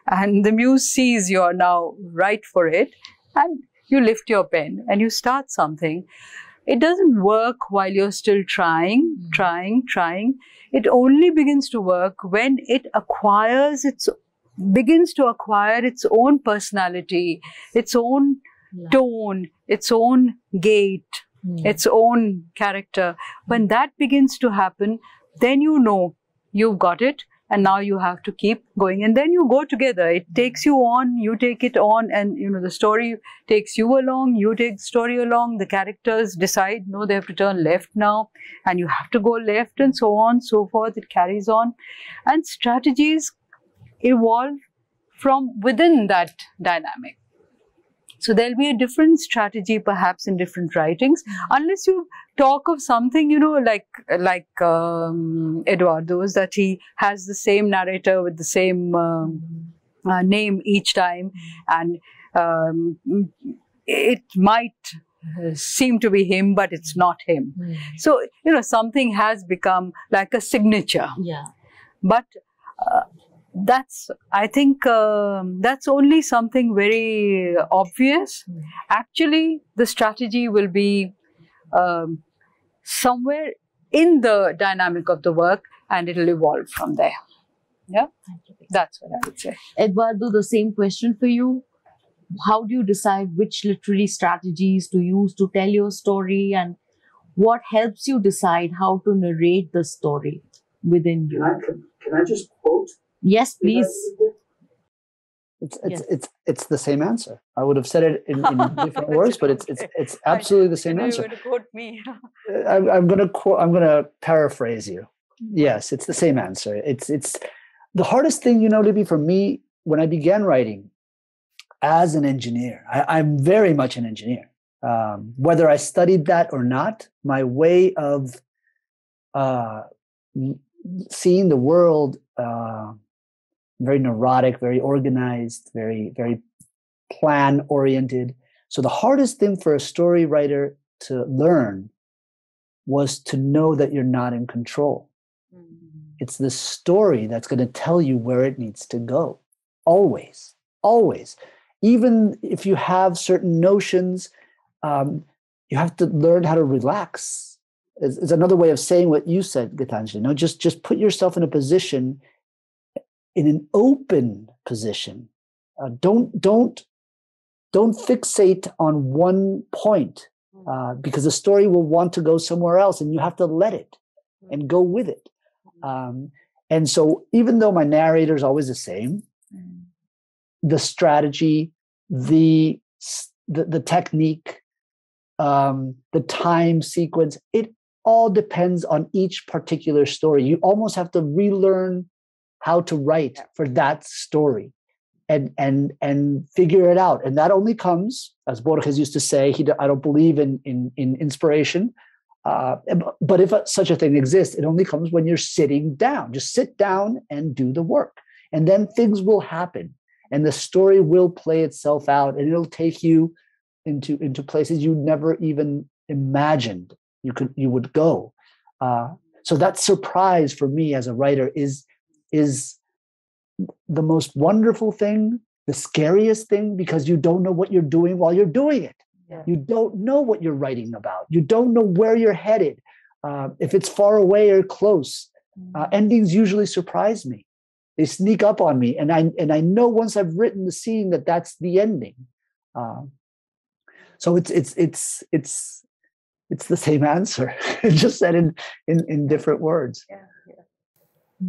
and the muse sees you're now right for it, and you lift your pen and you start something. It doesn't work while you're still trying, trying. It only begins to work when it acquires its, begins to acquire its own personality, its own tone, its own gait, its own character. When that begins to happen, then you know you've got it, and now you have to keep going. And then you go together. It takes you on, you take it on, and you know the story takes you along, you take the story along, the characters decide, no, they have to turn left now, and you have to go left, and so on, so forth. It carries on. And strategies evolve from within that dynamic. So there'll be a different strategy perhaps in different writings, unless you talk of something, you know, like Eduardo's, that he has the same narrator with the same name each time, and it might seem to be him, but it's not him. So, you know, something has become like a signature. But that's, I think, that's only something very obvious. Actually, the strategy will be somewhere in the dynamic of the work, and it'll evolve from there. Yeah, that's what I would say. Eduardo, the same question for you. How do you decide which literary strategies to use to tell your story, and what helps you decide how to narrate the story within you? Can I just quote? Yes, please. It's the same answer. I would have said it in different words, but it's absolutely the same answer. You were to quote me. I'm going to paraphrase you. Yes, it's the same answer. It's the hardest thing, you know, Lipi, for me when I began writing as an engineer. I'm very much an engineer. Whether I studied that or not, my way of seeing the world. Very neurotic, very organized, very, very plan-oriented. So the hardest thing for a story writer to learn was to know that you're not in control. It's the story that's going to tell you where it needs to go. Always, always. Even if you have certain notions, you have to learn how to relax. It's another way of saying what you said, Geetanjali. No, just put yourself in a position, in an open position. Don't fixate on one point. because the story will want to go somewhere else, and you have to let it and go with it. And so even though my narrator is always the same, the strategy, the technique, the time sequence, it all depends on each particular story. You almost have to relearn how to write for that story and figure it out. And that only comes, as Borges used to say, I don't believe in inspiration. But if such a thing exists, it only comes when you're sitting down. Just sit down and do the work. And then things will happen. And the story will play itself out. And it'll take you into places you never even imagined you would go. So that surprise for me as a writer is the most wonderful thing, the scariest thing, because you don't know what you're doing while you're doing it. Yeah. You don't know what you're writing about. You don't know where you're headed, if it's far away or close. Endings usually surprise me. They sneak up on me. And I know once I've written the scene that that's the ending. So it's the same answer, just said in different words. Yeah.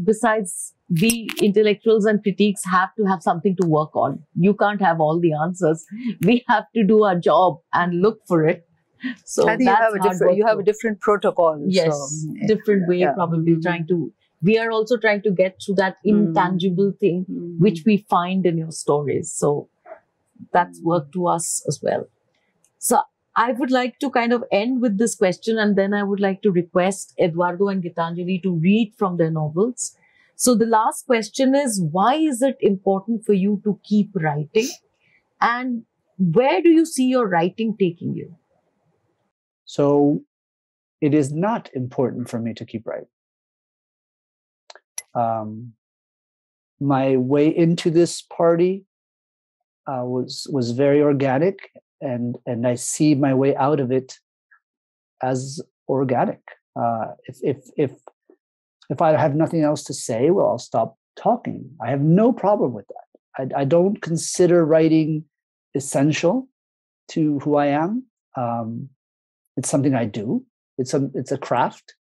Besides, we intellectuals and critics have to have something to work on. You can't have all the answers. We have to do our job and look for it. So I think you have a different protocol. Yes, so, different way probably trying to. We are also trying to get to that intangible thing which we find in your stories. So that's work to us as well. So I would like to kind of end with this question, and then I would like to request Eduardo and Geetanjali to read from their novels. So the last question is, why is it important for you to keep writing? And where do you see your writing taking you? So it is not important for me to keep writing. My way into this party was very organic, and I see my way out of it as organic. If I have nothing else to say, well, I'll stop talking. I have no problem with that. I don't consider writing essential to who I am. It's something I do. It's a craft.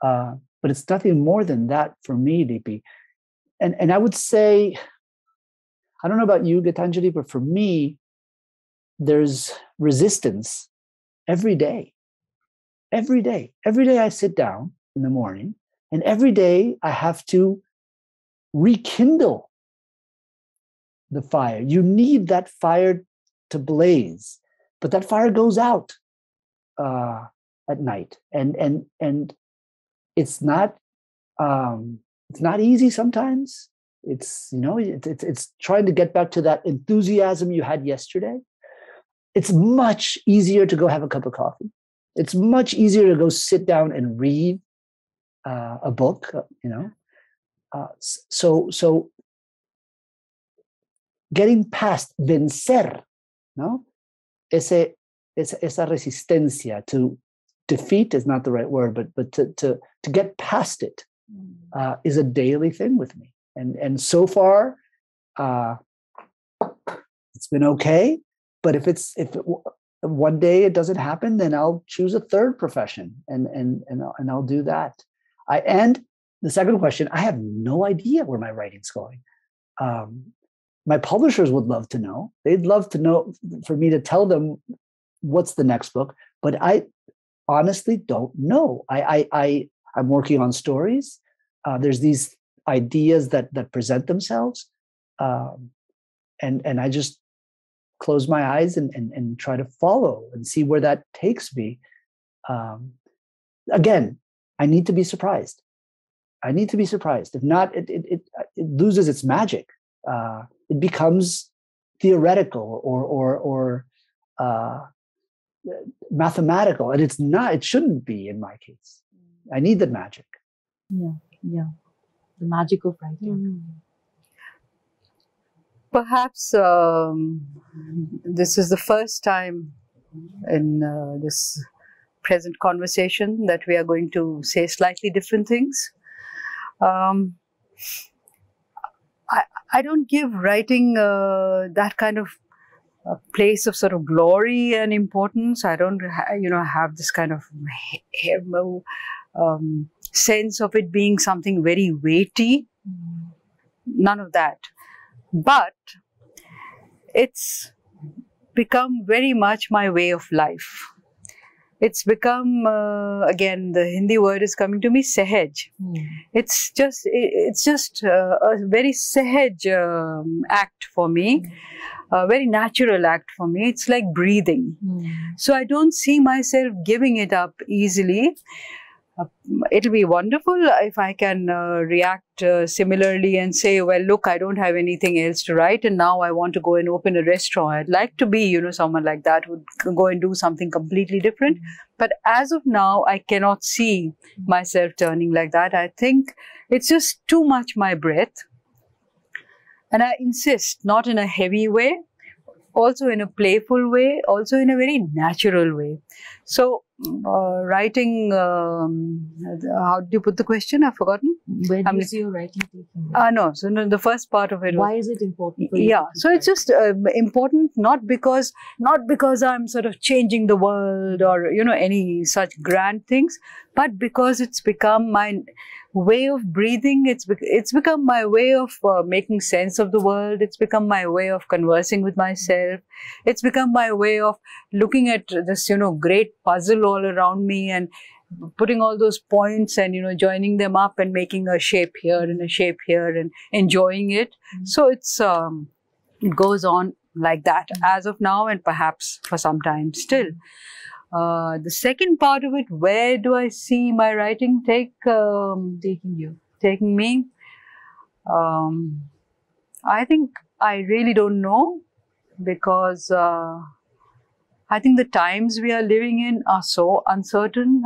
But it's nothing more than that for me, Lipi. And I would say, I don't know about you, Geetanjali, but for me, there's resistance every day. Every day. Every day I sit down in the morning, and every day I have to rekindle the fire. You need that fire to blaze, but that fire goes out at night. And it's not easy sometimes. It's trying to get back to that enthusiasm you had yesterday. It's much easier to go have a cup of coffee. It's much easier to go sit down and read a book, So getting past vencer, no? Esa resistencia to defeat is not the right word, but to get past it is a daily thing with me. And so far, it's been okay. But if one day it doesn't happen, then I'll choose a third profession and I'll do that. And the second question, I have no idea where my writing's going. My publishers would love to know. They'd love to know for me to tell them what's the next book, but I honestly don't know. I'm working on stories. There's these ideas that present themselves, and I just close my eyes and try to follow and see where that takes me. Again, I need to be surprised. I need to be surprised. If not, it loses its magic. It becomes theoretical or mathematical, and it's not. It shouldn't be in my case. I need the magic. Yeah, the magic of writing. Perhaps this is the first time in this present conversation that we are going to say slightly different things. I don't give writing that kind of a place of sort of glory and importance. I don't, have this kind of sense of it being something very weighty. None of that. But it's become very much my way of life. It's become, again, the Hindi word is coming to me, sahaj. It's just a very sahaj act for me, a very natural act for me. It's like breathing. So I don't see myself giving it up easily. It'll be wonderful if I can react similarly and say, well, look, I don't have anything else to write and now I want to go and open a restaurant. I'd like to be, someone like that who would go and do something completely different. But as of now, I cannot see myself turning like that. I think it's just too much my breath. And I insist, not in a heavy way, also in a playful way, also in a very natural way. So writing, how do you put the question? I've forgotten. Where do you see your writing taking? No, the first part of it. Why is it important? Yeah, so it's just important not because I'm sort of changing the world or, any such grand things, but because it's become my way of breathing. It's become my way of making sense of the world. It's become my way of conversing with myself. It's become my way of looking at this, great puzzle all around me and putting all those points and, joining them up and making a shape here and a shape here and enjoying it. So it's, it goes on like that as of now and perhaps for some time still. The second part of it, where do I see my writing taking me? I think I really don't know, because I think the times we are living in are so uncertain,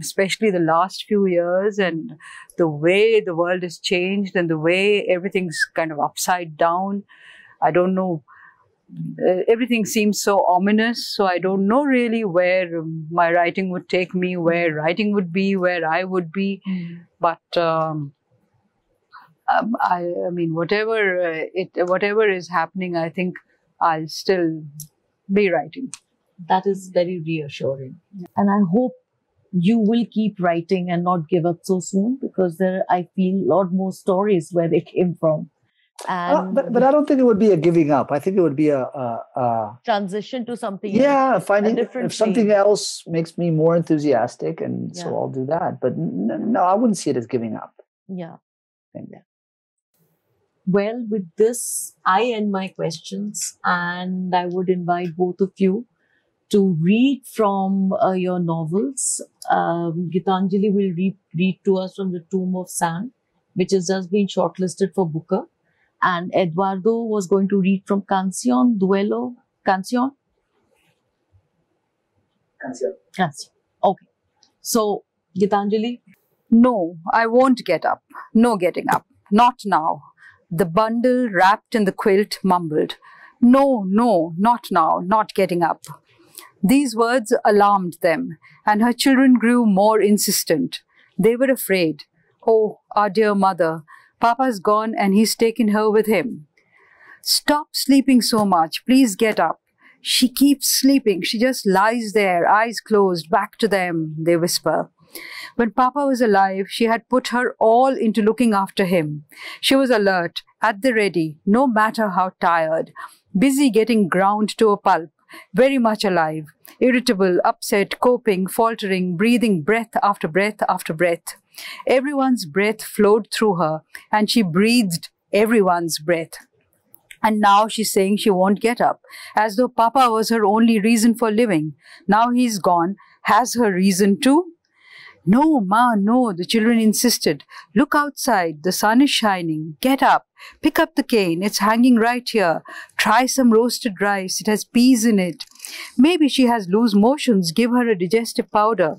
especially the last few years, and the way the world has changed and the way everything's kind of upside down. I don't know. Everything seems so ominous, so I don't know really where my writing would take me, where writing would be, where I would be. But I mean, whatever is happening, I think I'll still be writing. That is very reassuring. And I hope you will keep writing and not give up so soon, because there, I feel, a lot more stories where they came from. But I don't think it would be a giving up. I think it would be a transition to something. Yeah, finding if something else makes me more enthusiastic, and so I'll do that. But no, I wouldn't see it as giving up. Yeah. Well, with this, I end my questions, and I would invite both of you to read from your novels. Geetanjali will read to us from The Tomb of Sand, which has just been shortlisted for Booker. And Eduardo was going to read from Canción, Duelo, Canción? Canción. Canción. Okay. So, Geetanjali? No, I won't get up. No getting up. Not now. The bundle wrapped in the quilt mumbled. No, no, not now. Not getting up. These words alarmed them, and her children grew more insistent. They were afraid. Oh, our dear mother. Papa's gone and he's taken her with him. Stop sleeping so much. Please get up. She keeps sleeping. She just lies there, eyes closed. Back to them, they whisper. When Papa was alive, she had put her all into looking after him. She was alert, at the ready, no matter how tired, busy getting ground to a pulp, very much alive, irritable, upset, coping, faltering, breathing breath after breath after breath. Everyone's breath flowed through her, and she breathed everyone's breath. And now she's saying she won't get up, as though Papa was her only reason for living. Now he's gone. Has her reason too? No, Ma, no, the children insisted. Look outside. The sun is shining. Get up. Pick up the cane. It's hanging right here. Try some roasted rice. It has peas in it. Maybe she has loose motions. Give her a digestive powder.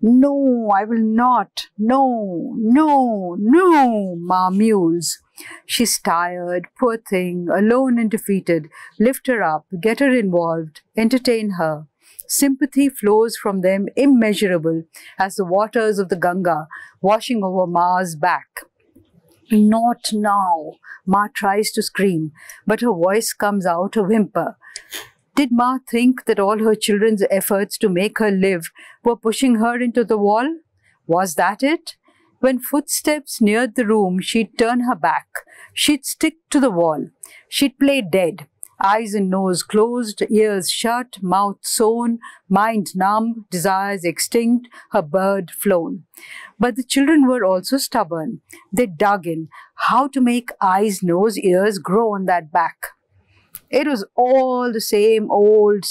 No, I will not. No, no, no, Ma mules. She's tired, poor thing, alone and defeated. Lift her up, get her involved, entertain her. Sympathy flows from them immeasurable as the waters of the Ganga washing over Ma's back. "Not now," Ma tries to scream, but her voice comes out a whimper. Did Ma think that all her children's efforts to make her live were pushing her into the wall? Was that it? When footsteps neared the room, she'd turn her back. She'd stick to the wall. She'd play dead. Eyes and nose closed, ears shut, mouth sewn, mind numb, desires extinct, her bird flown. But the children were also stubborn. They dug in. How to make eyes, nose, ears grow on that back? It was all the same old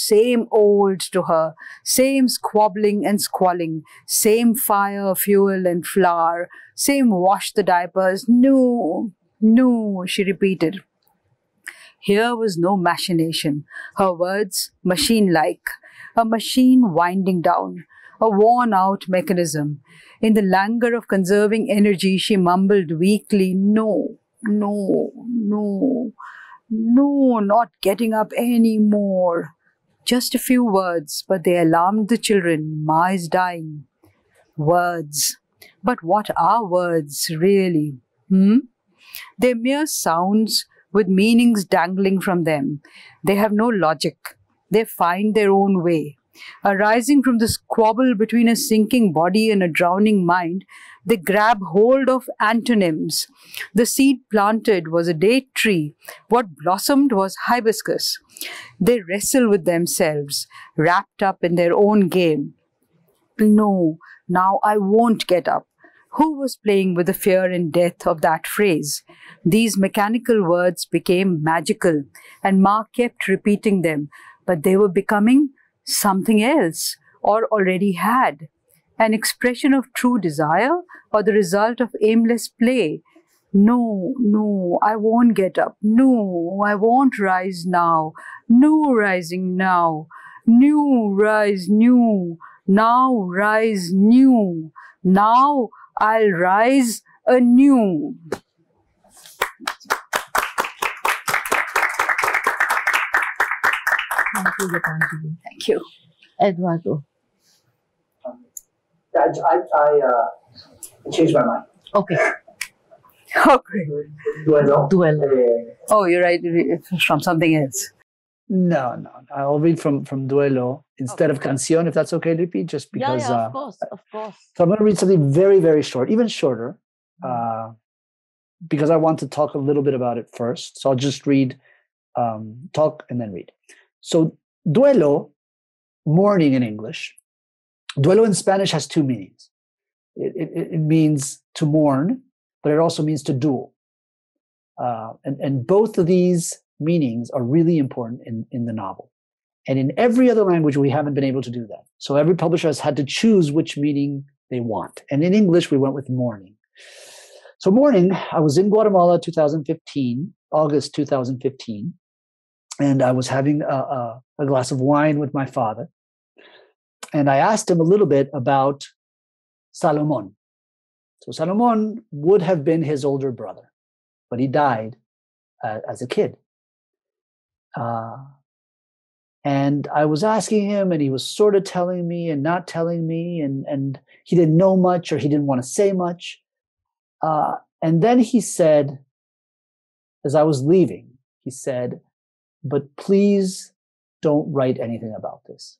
to her. Same squabbling and squalling. Same fire, fuel and flour. Same wash the diapers. No, no, she repeated. Here was no machination. Her words, machine-like. A machine winding down. A worn-out mechanism. In the languor of conserving energy, she mumbled weakly, "No, no, no. No, not getting up any more." Just a few words, but they alarmed the children. Ma is dying. Words. But what are words, really? They're mere sounds with meanings dangling from them. They have no logic. They find their own way. Arising from the squabble between a sinking body and a drowning mind, they grab hold of antonyms. The seed planted was a date tree. What blossomed was hibiscus. They wrestle with themselves, wrapped up in their own game. No, now I won't get up. Who was playing with the fear and death of that phrase? These mechanical words became magical, and Ma kept repeating them, but they were becoming something else, or already had. An expression of true desire, or the result of aimless play. No, no, I won't get up. No, I won't rise now. No rising now. New rise new. Now rise new. Now I'll rise anew. Thank you, Geetanjali. Thank you. Eduardo. I changed my mind. Okay. Okay. Duelo. Oh, you're right. It's from something else. No. I'll read from Duelo instead of Canción, if that's okay, Lipi, just because. Yeah, of course. So I'm going to read something very, very short, even shorter, because I want to talk a little bit about it first. So I'll just read, talk, and then read. So duelo, mourning in English. Duelo in Spanish has two meanings. It means to mourn, but it also means to duel. And both of these meanings are really important in the novel. And in every other language, we haven't been able to do that. So every publisher has had to choose which meaning they want. And in English, we went with mourning. So mourning, I was in Guatemala 2015, August 2015. And I was having a glass of wine with my father. And I asked him a little bit about Salomon. So Salomon would have been his older brother, but he died as a kid. And I was asking him, and he was sort of telling me and not telling me, and he didn't know much, or he didn't want to say much. And then he said, as I was leaving, he said, "But please don't write anything about this."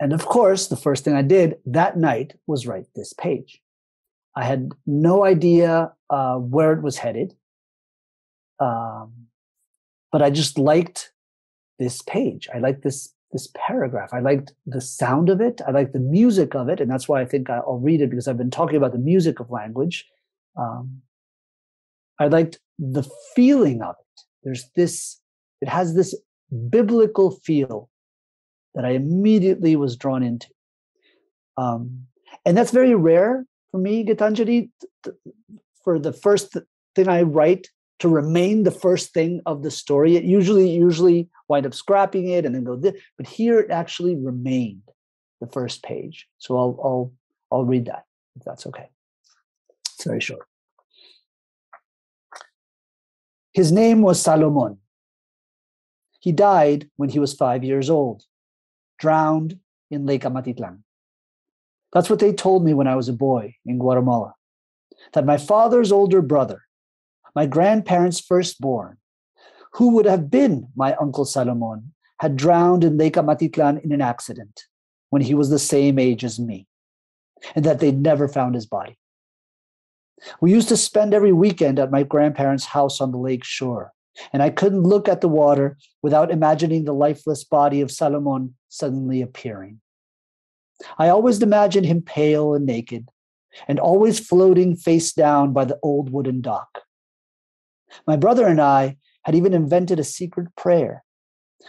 And of course, the first thing I did that night was write this page. I had no idea where it was headed, but I just liked this page. I liked this paragraph. I liked the sound of it. I liked the music of it, and that's why I think I'll read it, because I've been talking about the music of language. I liked the feeling of it. There's this, it has this biblical feel that I immediately was drawn into. And that's very rare for me, Geetanjali, for the first thing I write to remain the first thing of the story. It usually wind up scrapping it and then go this, but here it actually remained the first page. So I'll read that, if that's okay. It's very short. His name was Salomon. He died when he was 5 years old, drowned in Lake Amatitlan. That's what they told me when I was a boy in Guatemala. that my father's older brother, my grandparents' firstborn, who would have been my uncle Salomon, had drowned in Lake Amatitlan in an accident when he was the same age as me, and that they'd never found his body. We used to spend every weekend at my grandparents' house on the lake shore, and I couldn't look at the water without imagining the lifeless body of Salomon suddenly appearing. I always imagined him pale and naked, and always floating face down by the old wooden dock. My brother and I had even invented a secret prayer,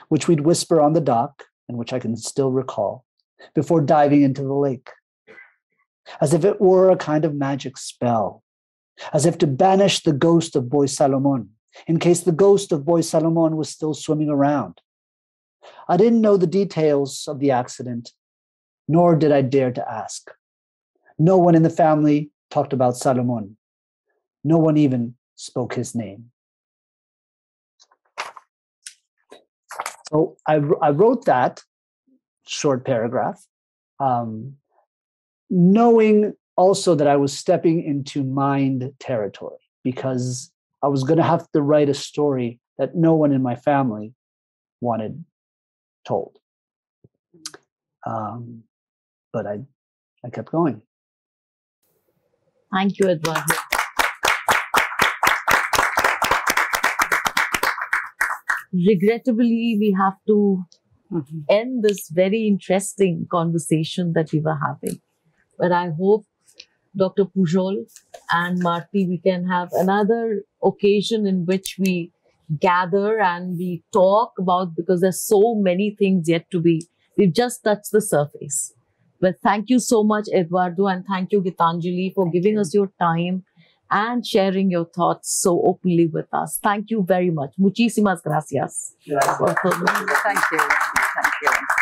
which we'd whisper on the dock, and which I can still recall, before diving into the lake, as if it were a kind of magic spell, as if to banish the ghost of boy Salomon, in case the ghost of boy Salomon was still swimming around. I didn't know the details of the accident, nor did I dare to ask. No one in the family talked about Salomon. No one even spoke his name. So I wrote that short paragraph, knowing also that I was stepping into mind territory, because I was going to have to write a story that no one in my family wanted told. But I kept going. Thank you, Eduardo. Regrettably, we have to end this very interesting conversation that we were having. But I hope Dr. Pujol and Martí, we can have another occasion in which we gather and we talk about, because there's so many things yet to be. We've just touched the surface. But thank you so much, Eduardo, and thank you, Geetanjali, for giving us your time and sharing your thoughts so openly with us. Thank you very much. Muchísimas gracias. Thank you. Thank you.